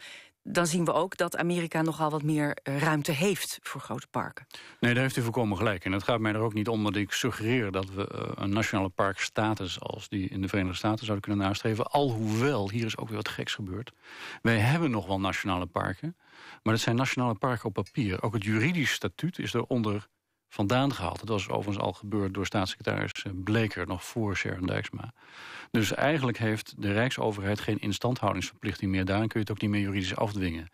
Dan zien we ook dat Amerika nogal wat meer ruimte heeft voor grote parken. Nee, daar heeft u volkomen gelijk. En dat gaat mij er ook niet om dat ik suggereer dat we een nationale parkstatus als die in de Verenigde Staten zouden kunnen nastreven. Alhoewel, hier is ook weer wat geks gebeurd. Wij hebben nog wel nationale parken, maar dat zijn nationale parken op papier. Ook het juridisch statuut is eronder vandaan gehaald. Dat was overigens al gebeurd door staatssecretaris Bleker, nog voor Sharon Dijksma. Dus eigenlijk heeft de Rijksoverheid geen instandhoudingsverplichting meer. Daarin kun je het ook niet meer juridisch afdwingen.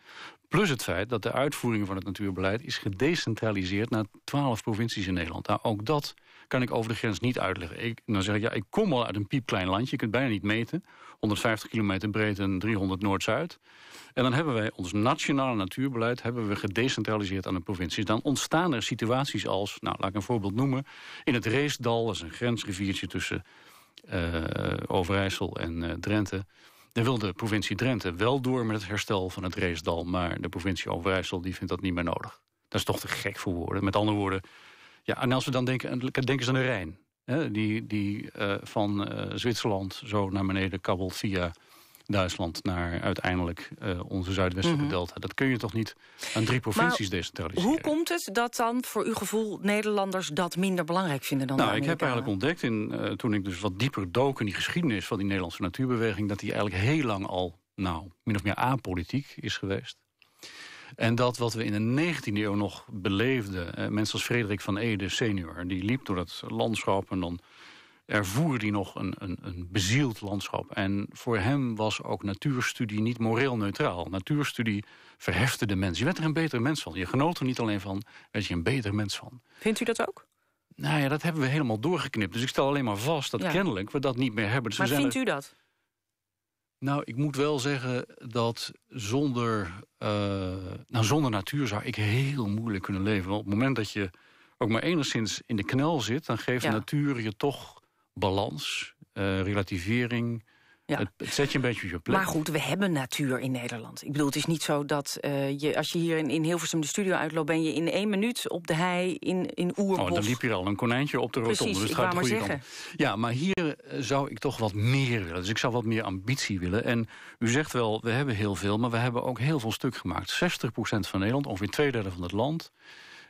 Plus het feit dat de uitvoering van het natuurbeleid is gedecentraliseerd naar twaalf provincies in Nederland. Nou, ook dat kan ik over de grens niet uitleggen. Ik, dan zeg ik, ja, ik kom al uit een piepklein landje. Je kunt bijna niet meten. honderdvijftig kilometer breed en driehonderd noord-zuid. En dan hebben wij ons nationale natuurbeleid hebben we gedecentraliseerd aan de provincies. Dan ontstaan er situaties als, nou, laat ik een voorbeeld noemen. In het Reesdal, dat is een grensriviertje tussen uh, Overijssel en uh, Drenthe. Daar wil de provincie Drenthe wel door met het herstel van het Reesdal, maar de provincie Overijssel die vindt dat niet meer nodig. Dat is toch te gek voor woorden. Met andere woorden, ja, en als we dan denken, denken eens aan de Rein. Hè, die die uh, van uh, Zwitserland zo naar beneden kabbelt via Duitsland naar uiteindelijk uh, onze zuidwestelijke mm-hmm. delta. Dat kun je toch niet aan drie provincies maar decentraliseren. Hoe komt het dat dan voor uw gevoel Nederlanders dat minder belangrijk vinden dan nou, de Amerikanen? Ik heb eigenlijk ontdekt, in, uh, toen ik dus wat dieper dook in die geschiedenis van die Nederlandse natuurbeweging, dat die eigenlijk heel lang al, nou, min of meer apolitiek is geweest. En dat wat we in de negentiende eeuw nog beleefden, uh, mensen als Frederik van Ede senior, die liep door dat landschap en dan ervoer die nog een, een, een bezield landschap. En voor hem was ook natuurstudie niet moreel neutraal. Natuurstudie verhefte de mens. Je werd er een betere mens van. Je genoot er niet alleen van, werd je een betere mens van. Vindt u dat ook? Nou ja, dat hebben we helemaal doorgeknipt. Dus ik stel alleen maar vast dat ja. kennelijk we dat niet meer hebben. Dus maar vindt er... u dat? Nou, ik moet wel zeggen dat zonder, uh, nou, zonder natuur zou ik heel moeilijk kunnen leven. Want op het moment dat je ook maar enigszins in de knel zit, dan geeft ja. de natuur je toch balans, uh, relativering. Ja. Het, het zet je een beetje op je plek. Maar goed, we hebben natuur in Nederland. Ik bedoel, het is niet zo dat uh, je, als je hier in, in Hilversum de studio uitloopt, ben je in één minuut op de hei in, in Oerbos. Oh, dan liep je al een konijntje op de rotonde. Precies, dus het gaat de goede kant. Ja, maar hier zou ik toch wat meer willen. Dus ik zou wat meer ambitie willen. En u zegt wel, we hebben heel veel, maar we hebben ook heel veel stuk gemaakt. zestig procent van Nederland, ongeveer twee derde van het land,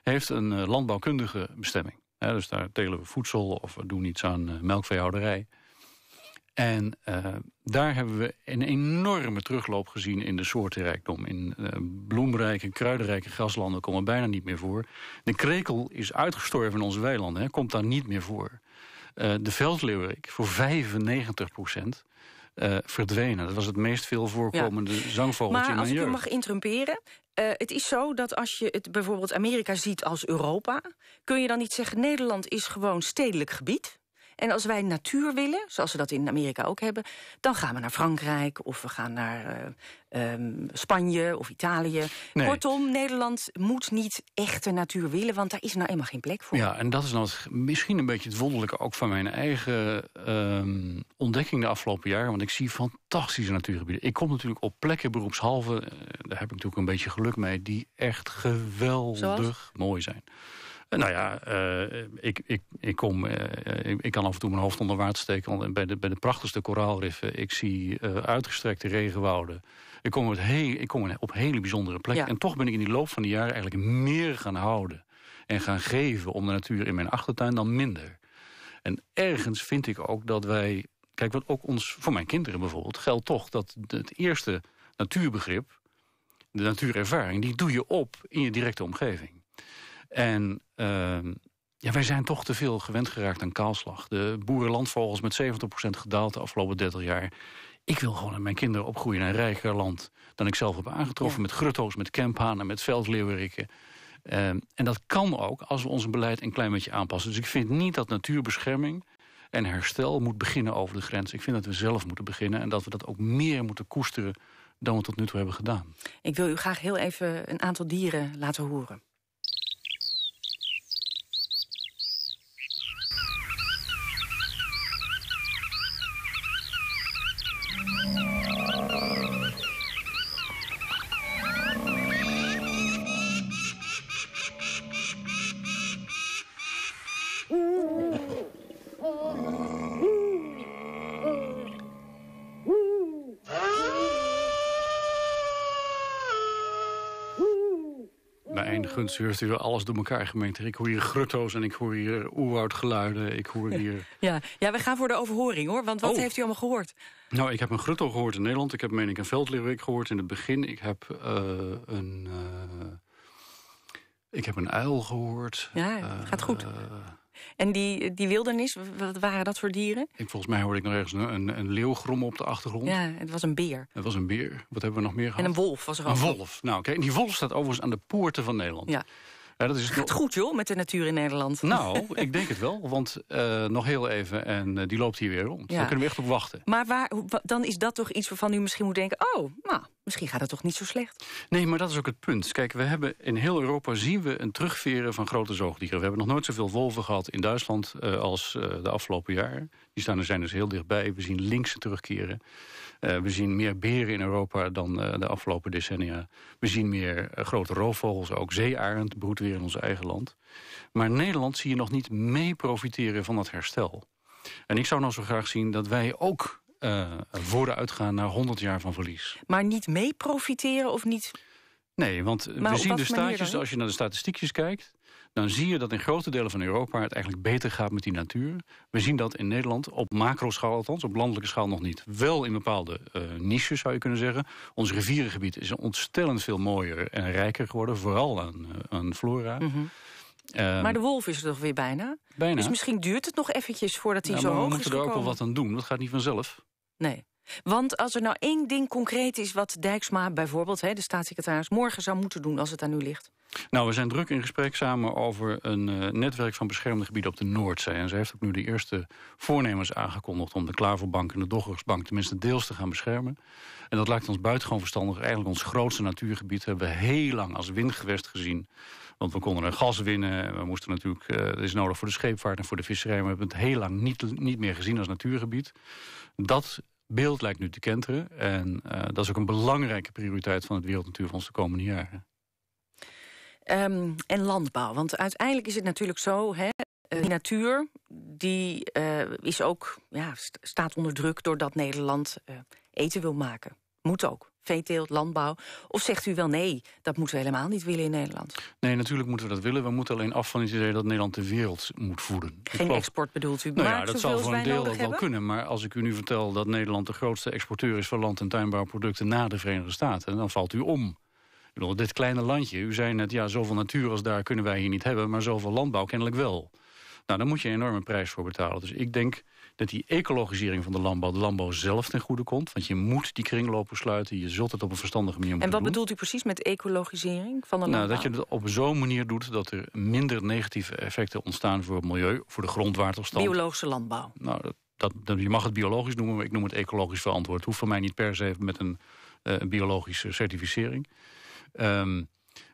heeft een landbouwkundige bestemming. Ja, dus daar telen we voedsel of we doen iets aan uh, melkveehouderij. En uh, daar hebben we een enorme terugloop gezien in de soortenrijkdom. In uh, bloemrijke, kruidenrijke graslanden komen bijna niet meer voor. De krekel is uitgestorven in onze weilanden, hè, komt daar niet meer voor. Uh, de veldleeuwerik voor vijfennegentig procent uh, verdwenen. Dat was het meest veel voorkomende ja. zangvogeltje maar in mijn jeugd. Maar als ik u mag interrumperen, Uh, het is zo dat als je het bijvoorbeeld Amerika ziet als Europa, kun je dan niet zeggen, Nederland is gewoon stedelijk gebied. En als wij natuur willen, zoals we dat in Amerika ook hebben, dan gaan we naar Frankrijk of we gaan naar uh, um, Spanje of Italië. Nee. Kortom, Nederland moet niet echte natuur willen, want daar is nou eenmaal geen plek voor. Ja, en dat is nou het, misschien een beetje het wonderlijke ook van mijn eigen uh, ontdekking de afgelopen jaren. Want ik zie fantastische natuurgebieden. Ik kom natuurlijk op plekken beroepshalve, uh, daar heb ik natuurlijk een beetje geluk mee, die echt geweldig zoals? mooi zijn. Nou ja, uh, ik, ik, ik, kom, uh, ik, ik kan af en toe mijn hoofd onder water steken. Want bij de, bij de prachtigste koraalriffen, ik zie uh, uitgestrekte regenwouden. Ik kom op, he ik kom op hele bijzondere plekken. Ja. En toch ben ik in die loop van de jaren eigenlijk meer gaan houden en gaan geven om de natuur in mijn achtertuin dan minder. En ergens vind ik ook dat wij, kijk, wat ook ons, voor mijn kinderen bijvoorbeeld, geldt toch dat het eerste natuurbegrip, de natuurervaring, die doe je op in je directe omgeving. En uh, ja, wij zijn toch te veel gewend geraakt aan kaalslag. De boerenlandvogels met zeventig procent gedaald de afgelopen dertig jaar. Ik wil gewoon dat mijn kinderen opgroeien in een rijker land dan ik zelf heb aangetroffen. Ja. Met grutto's, met kemphanen, met veldleeuwerikken. Uh, en dat kan ook als we ons beleid een klein beetje aanpassen. Dus ik vind niet dat natuurbescherming En herstel moet beginnen over de grens. Ik vind dat we zelf moeten beginnen en dat we dat ook meer moeten koesteren dan we tot nu toe hebben gedaan. Ik wil u graag heel even een aantal dieren laten horen. Gunst u alles door elkaar gemeente. Ik hoor hier grutto's en ik hoor hier oerwoudgeluiden. Ik hoor hier... Ja, ja, we gaan voor de overhoring hoor, want wat oh. heeft u allemaal gehoord? Nou, ik heb een grutto gehoord in Nederland. Ik heb meen ik een veldleeuwerik gehoord in het begin. Ik heb uh, een... Uh, ik heb een uil gehoord. Ja, uh, gaat goed. Uh, en die, die wildernis, wat waren dat voor dieren? Ik, volgens mij hoorde ik nog ergens een, een, een leeuwgrommen op de achtergrond. Ja, het was een beer. Het was een beer. Wat hebben we nog meer gehad? En een wolf was er ook. Een wolf. Nou, oké. Okay. Die wolf staat overigens aan de poorten van Nederland. Ja. Ja, dat is gaat nog... goed, joh, met de natuur in Nederland. Nou, ik denk het wel, want uh, nog heel even en uh, die loopt hier weer rond. Ja. Daar kunnen we echt op wachten. Maar waar, dan is dat toch iets waarvan u misschien moet denken... oh, nou, misschien gaat het toch niet zo slecht? Nee, maar dat is ook het punt. Kijk, we hebben in heel Europa zien we een terugveren van grote zoogdieren. We hebben nog nooit zoveel wolven gehad in Duitsland uh, als uh, de afgelopen jaren. Die staan er zijn dus heel dichtbij. We zien linksen terugkeren. Uh, we zien meer beren in Europa dan uh, de afgelopen decennia. We zien meer uh, grote roofvogels, ook zeearend, broedt weer in ons eigen land. Maar Nederland zie je nog niet mee profiteren van dat herstel. En ik zou nou zo graag zien dat wij ook uh, vooruit gaan naar honderd jaar van verlies. Maar niet mee profiteren of niet... Nee, want we zien de staatjes, als je naar de statistiekjes kijkt... dan zie je dat in grote delen van Europa het eigenlijk beter gaat met die natuur. We zien dat in Nederland, op macro-schaal althans, op landelijke schaal nog niet. Wel in bepaalde uh, niches, zou je kunnen zeggen. Ons rivierengebied is ontstellend veel mooier en rijker geworden. Vooral aan, aan flora. Mm-hmm. Um, maar de wolf is er toch weer bijna? Bijna. Dus misschien duurt het nog eventjes voordat hij ja, zo hoog is gekomen. We moeten er ook wel wat aan doen, dat gaat niet vanzelf. Nee. Want als er nou één ding concreet is wat Dijksma bijvoorbeeld, de staatssecretaris, morgen zou moeten doen als het aan u ligt. Nou, we zijn druk in gesprek samen over een uh, netwerk van beschermde gebieden op de Noordzee. En zij heeft ook nu de eerste voornemens aangekondigd om de Klaverbank en de Doggersbank tenminste deels te gaan beschermen. En dat lijkt ons buitengewoon verstandig. Eigenlijk ons grootste natuurgebied hebben we heel lang als windgewest gezien. Want we konden er gas winnen. We moesten natuurlijk, uh, dat is nodig voor de scheepvaart en voor de visserij. Maar we hebben het heel lang niet, niet meer gezien als natuurgebied. Dat beeld lijkt nu te kenteren. En uh, dat is ook een belangrijke prioriteit van het Wereld Natuurfonds de komende jaren. Um, en landbouw, want uiteindelijk is het natuurlijk zo... Hè, die natuur die, uh, is ook, ja, staat onder druk doordat Nederland uh, eten wil maken. Moet ook. Veeteelt, landbouw. Of zegt u wel nee, dat moeten we helemaal niet willen in Nederland? Nee, natuurlijk moeten we dat willen. We moeten alleen af van het idee dat Nederland de wereld moet voeden. Geen geloof... export bedoelt u? Nou ja, dat zal voor een deel ook wel kunnen. Maar als ik u nu vertel dat Nederland de grootste exporteur is van land- en tuinbouwproducten na de Verenigde Staten, dan valt u om. Ik bedoel, dit kleine landje, u zei net, ja, zoveel natuur als daar kunnen wij hier niet hebben, maar zoveel landbouw kennelijk wel. Nou, daar moet je een enorme prijs voor betalen. Dus ik denk dat die ecologisering van de landbouw... de landbouw zelf ten goede komt. Want je moet die kringlopen sluiten. Je zult het op een verstandige manier moeten doen. En wat bedoelt u precies met ecologisering van de landbouw? Nou, dat je het op zo'n manier doet dat er minder negatieve effecten ontstaan voor het milieu, voor de grondwaterstand. Biologische landbouw. Nou, dat, dat, dat, je mag het biologisch noemen, maar ik noem het ecologisch verantwoord. Het hoeft van mij niet per se met een uh, biologische certificering. Um,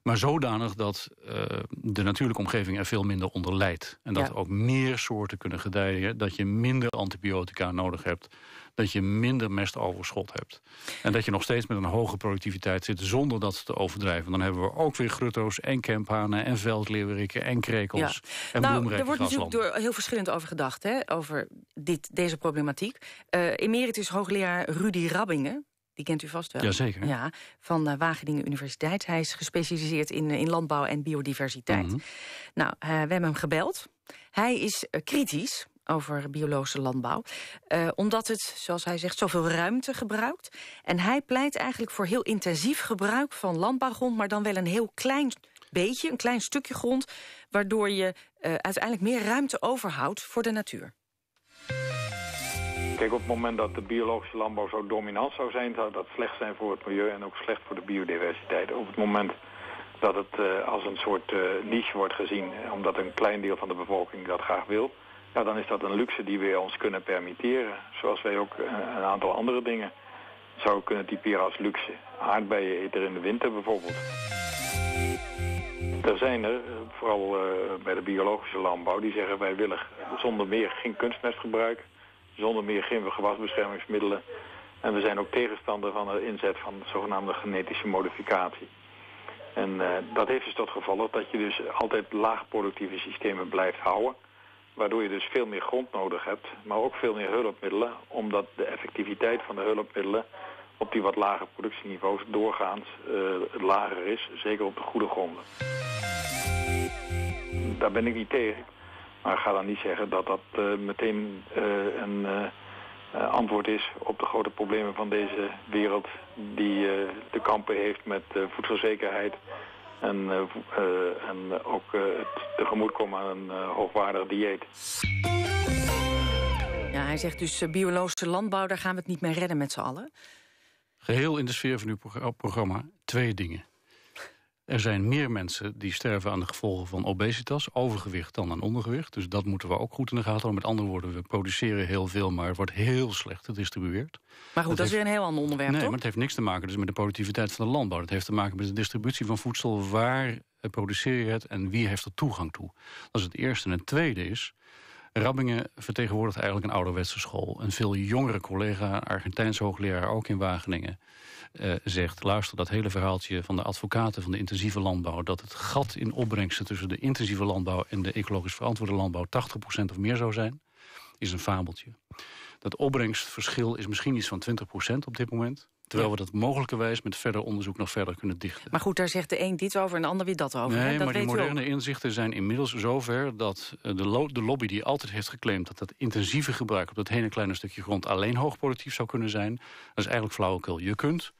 Maar zodanig dat uh, de natuurlijke omgeving er veel minder onder lijdt. En dat ja. ook meer soorten kunnen gedijen. Dat je minder antibiotica nodig hebt. Dat je minder mestoverschot hebt. En dat je nog steeds met een hoge productiviteit zit zonder dat te overdrijven. Dan hebben we ook weer grutto's en kemphanen en veldleeuwerikken en krekels ja. en nou, bloemrijke er wordt natuurlijk door heel verschillend over gedacht. Hè, over dit, deze problematiek. Uh, emeritus hoogleraar Rudy Rabbingen. Die kent u vast wel. Jazeker. Ja, van Wageningen Universiteit. Hij is gespecialiseerd in, in landbouw en biodiversiteit. Mm-hmm. Nou, uh, we hebben hem gebeld. Hij is uh, kritisch over biologische landbouw. Uh, omdat het, zoals hij zegt, zoveel ruimte gebruikt. En hij pleit eigenlijk voor heel intensief gebruik van landbouwgrond. Maar dan wel een heel klein beetje, een klein stukje grond. Waardoor je uh, uiteindelijk meer ruimte overhoudt voor de natuur. Kijk, op het moment dat de biologische landbouw zo dominant zou zijn, zou dat slecht zijn voor het milieu en ook slecht voor de biodiversiteit. Op het moment dat het uh, als een soort uh, niche wordt gezien, omdat een klein deel van de bevolking dat graag wil, nou, dan is dat een luxe die we ons kunnen permitteren. Zoals wij ook een aantal andere dingen zouden kunnen typeren als luxe. Aardbeien eten in de winter bijvoorbeeld. Er zijn er, vooral bij de biologische landbouw, die zeggen wij willen zonder meer geen kunstmestgebruik, zonder meer geen gewasbeschermingsmiddelen. En we zijn ook tegenstander van de inzet van de zogenaamde genetische modificatie. En uh, dat heeft dus tot gevolg dat je dus altijd laagproductieve systemen blijft houden. Waardoor je dus veel meer grond nodig hebt, maar ook veel meer hulpmiddelen. Omdat de effectiviteit van de hulpmiddelen op die wat lage productieniveaus doorgaans uh, lager is. Zeker op de goede gronden. Daar ben ik niet tegen. Maar ik ga dan niet zeggen dat dat uh, meteen uh, een... Uh, Uh, antwoord is op de grote problemen van deze wereld die uh, te kampen heeft met uh, voedselzekerheid en, uh, uh, en ook uh, het tegemoetkomen aan een uh, hoogwaardig dieet. Ja, hij zegt dus uh, biologische landbouw, daar gaan we het niet meer redden met z'n allen. Geheel in de sfeer van uw programma twee dingen. Er zijn meer mensen die sterven aan de gevolgen van obesitas, overgewicht, dan aan ondergewicht. Dus dat moeten we ook goed in de gaten houden. Met andere woorden, we produceren heel veel, maar het wordt heel slecht gedistribueerd. Maar goed, dat, dat is heeft... weer een heel ander onderwerp, nee, toch? Nee, maar het heeft niks te maken dus met de productiviteit van de landbouw. Dat heeft te maken met de distributie van voedsel. Waar produceer je het en wie heeft er toegang toe? Dat is het eerste. En het tweede is, Rabbingen vertegenwoordigt eigenlijk een ouderwetse school. Een veel jongere collega, Argentijnse hoogleraar, ook in Wageningen, eh, zegt, luister, dat hele verhaaltje van de advocaten van de intensieve landbouw, dat het gat in opbrengsten tussen de intensieve landbouw en de ecologisch verantwoorde landbouw tachtig procent of meer zou zijn, is een fabeltje. Dat opbrengstverschil is misschien iets van twintig procent op dit moment. Terwijl we dat mogelijkerwijs met verder onderzoek nog verder kunnen dichten. Maar goed, daar zegt de een dit over en de ander weer dat over. Nee, dat maar die moderne inzichten zijn inmiddels zover dat de, lo de lobby die altijd heeft geclaimd dat dat intensieve gebruik op dat hele kleine stukje grond alleen hoogproductief zou kunnen zijn, dat is eigenlijk flauwekul. Je kunt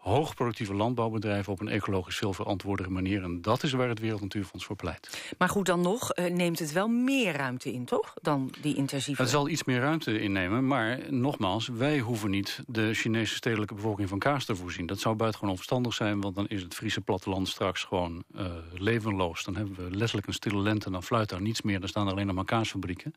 hoogproductieve landbouwbedrijven op een ecologisch veel verantwoordere manier, en dat is waar het Wereld Natuurfonds voor pleit. Maar goed, dan nog neemt het wel meer ruimte in, toch? Dan die intensieve. Het zal iets meer ruimte innemen, maar nogmaals, wij hoeven niet de Chinese stedelijke bevolking van kaas te voorzien. Dat zou buitengewoon onverstandig zijn, want dan is het Friese platteland straks gewoon uh, levenloos. Dan hebben we letterlijk een stille lente en dan fluit daar niets meer. Dan staan er alleen nog maar kaasfabrieken.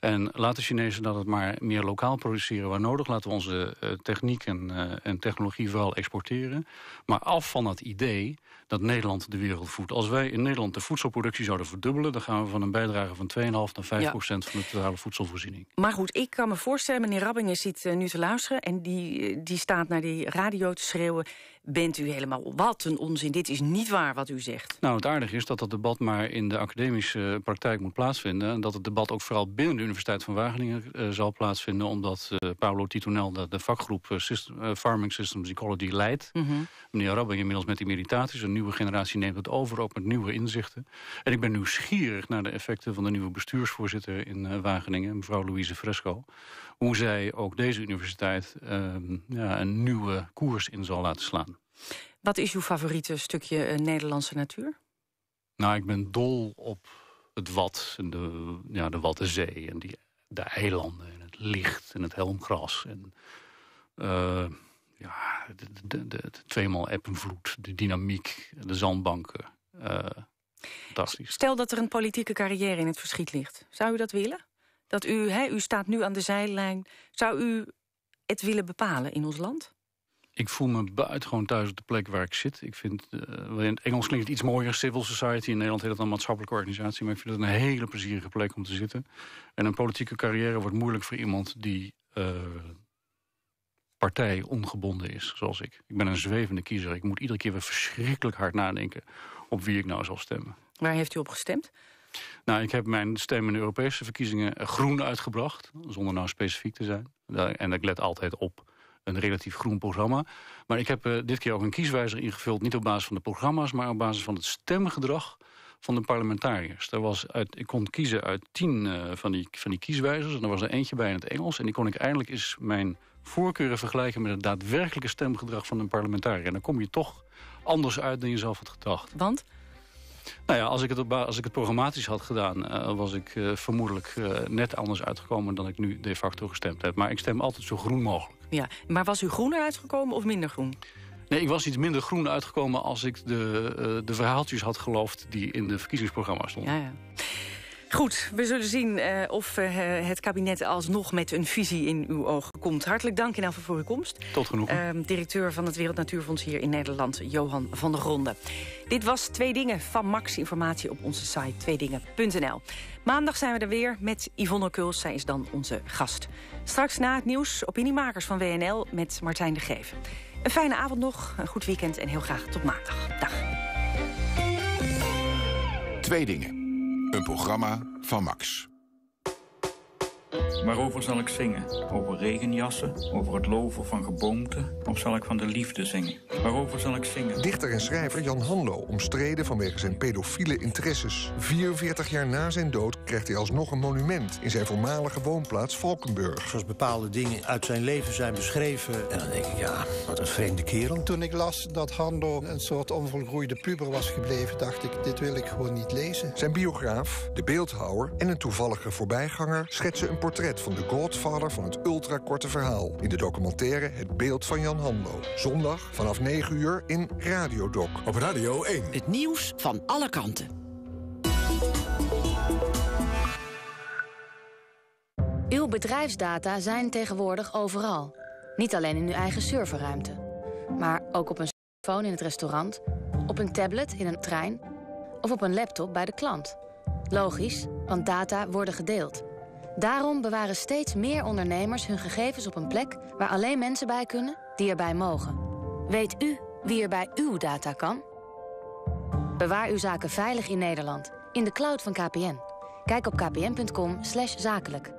En laten de Chinezen dat het maar meer lokaal produceren waar nodig. Laten we onze uh, techniek en, uh, en technologie vooral exporteren. Maar af van het idee dat Nederland de wereld voedt. Als wij in Nederland de voedselproductie zouden verdubbelen, dan gaan we van een bijdrage van twee komma vijf naar vijf ja. procent van de totale voedselvoorziening. Maar goed, ik kan me voorstellen, meneer Rabbingen zit uh, nu te luisteren en die, die staat naar die radio te schreeuwen. Bent u helemaal, wat een onzin, dit is niet waar wat u zegt. Nou, het aardige is dat dat debat maar in de academische praktijk moet plaatsvinden en dat het debat ook vooral binnen de Universiteit van Wageningen uh, zal plaatsvinden, omdat uh, Paolo Titonel de, de vakgroep uh, system, uh, Farming Systems Ecology leidt. Mm-hmm. Meneer Rabbing inmiddels met die meditaties, een nieuwe generatie neemt het over, ook met nieuwe inzichten. En ik ben nieuwsgierig naar de effecten van de nieuwe bestuursvoorzitter in uh, Wageningen, mevrouw Louise Fresco, hoe zij ook deze universiteit uh, ja, een nieuwe koers in zal laten slaan. Wat is uw favoriete stukje uh, Nederlandse natuur? Nou, ik ben dol op het Wad en de, ja, de Waddenzee en die, de eilanden en het licht en het helmgras. En uh, ja, de, de, de, de tweemaal eb en vloed, de dynamiek, de zandbanken. Uh, fantastisch. Stel dat er een politieke carrière in het verschiet ligt. Zou u dat willen? Dat u, he, u staat nu aan de zijlijn. Zou u het willen bepalen in ons land? Ik voel me buitengewoon thuis op de plek waar ik zit. Ik vind, uh, in het Engels klinkt het iets mooier, civil society. In Nederland heet dat een maatschappelijke organisatie. Maar ik vind het een hele plezierige plek om te zitten. En een politieke carrière wordt moeilijk voor iemand die uh, partij ongebonden is, zoals ik. Ik ben een zwevende kiezer. Ik moet iedere keer weer verschrikkelijk hard nadenken op wie ik nou zal stemmen. Waar heeft u op gestemd? Nou, ik heb mijn stem in de Europese verkiezingen groen uitgebracht. Zonder nou specifiek te zijn. En ik let altijd op een relatief groen programma. Maar ik heb uh, dit keer ook een kieswijzer ingevuld, niet op basis van de programma's, maar op basis van het stemgedrag van de parlementariërs. Daar was uit, ik kon kiezen uit tien uh, van, die, van die kieswijzers. En er was er eentje bij in het Engels. En die kon ik eindelijk eens mijn voorkeuren vergelijken met het daadwerkelijke stemgedrag van een parlementariër. En dan kom je toch anders uit dan je zelf had gedacht. Want? Nou ja, als ik het, op als ik het programmatisch had gedaan, Uh, was ik uh, vermoedelijk uh, net anders uitgekomen dan ik nu de facto gestemd heb. Maar ik stem altijd zo groen mogelijk. Ja, maar was u groener uitgekomen of minder groen? Nee, ik was iets minder groen uitgekomen als ik de, uh, de verhaaltjes had geloofd die in de verkiezingsprogramma's stonden. Ja, ja. Goed, we zullen zien uh, of uh, het kabinet alsnog met een visie in uw ogen komt. Hartelijk dank in elk geval voor uw komst. Tot genoegen. Uh, directeur van het Wereld Natuurfonds hier in Nederland, Johan van der Gronden. Dit was Twee Dingen van Max. Informatie op onze site twee dingen punt n l. Maandag zijn we er weer met Yvonne Kuls. Zij is dan onze gast. Straks na het nieuws opiniemakers van W N L met Martijn de Geef. Een fijne avond nog, een goed weekend en heel graag tot maandag. Dag. Twee Dingen. Een programma van Max. Waarover zal ik zingen? Over regenjassen, over het loven van geboomte, of zal ik van de liefde zingen? Waarover zal ik zingen? Dichter en schrijver Jan Hanlo, omstreden vanwege zijn pedofiele interesses. vierenveertig jaar na zijn dood krijgt hij alsnog een monument in zijn voormalige woonplaats Valkenburg. Zoals bepaalde dingen uit zijn leven zijn beschreven. En dan denk ik, ja, wat een vreemde kerel. Toen ik las dat Hanlo een soort onvolgroeide puber was gebleven, dacht ik, dit wil ik gewoon niet lezen. Zijn biograaf, de beeldhouwer en een toevallige voorbijganger schetsen een portret van de godvader van het ultrakorte verhaal. In de documentaire Het Beeld van Jan Hanlo. Zondag vanaf negen uur in Radiodoc. Op Radio één. Het nieuws van alle kanten. Uw bedrijfsdata zijn tegenwoordig overal. Niet alleen in uw eigen serverruimte. Maar ook op een telefoon in het restaurant. Op een tablet in een trein. Of op een laptop bij de klant. Logisch, want data worden gedeeld. Daarom bewaren steeds meer ondernemers hun gegevens op een plek waar alleen mensen bij kunnen die erbij mogen. Weet u wie er bij uw data kan? Bewaar uw zaken veilig in Nederland, in de cloud van K P N. Kijk op k p n punt com slash zakelijk.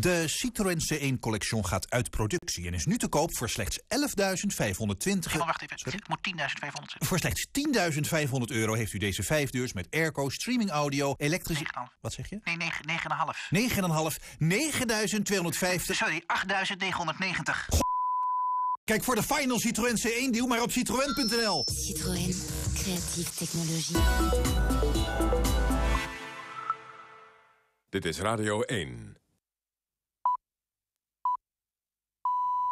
De Citroën C één-collection gaat uit productie en is nu te koop voor slechts elfduizend vijfhonderdtwintig... Oh, wacht even, het moet tienduizend vijfhonderd. Voor slechts tienduizend vijfhonderd euro heeft u deze vijfdeurs met airco, streaming audio, elektrische... negen. Wat zeg je? Nee, negen komma vijf. negen komma vijf. negenduizend tweehonderdvijftig... Sorry, achtduizend negenhonderdnegentig. Kijk voor de final Citroën C één-deal maar op citroën punt n l. Citroën, creatieve technologie. Dit is Radio één.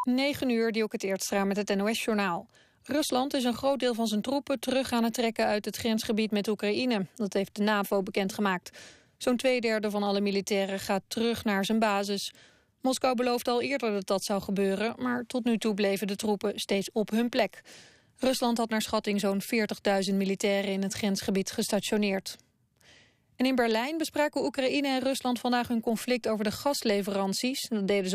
negen uur, die ook het eerst raam met het N O S-journaal. Rusland is een groot deel van zijn troepen terug aan het trekken uit het grensgebied met Oekraïne. Dat heeft de NAVO bekendgemaakt. Zo'n twee derde van alle militairen gaat terug naar zijn basis. Moskou beloofde al eerder dat dat zou gebeuren, maar tot nu toe bleven de troepen steeds op hun plek. Rusland had naar schatting zo'n veertigduizend militairen in het grensgebied gestationeerd. En in Berlijn bespraken Oekraïne en Rusland vandaag hun conflict over de gasleveranties. Dat deden ze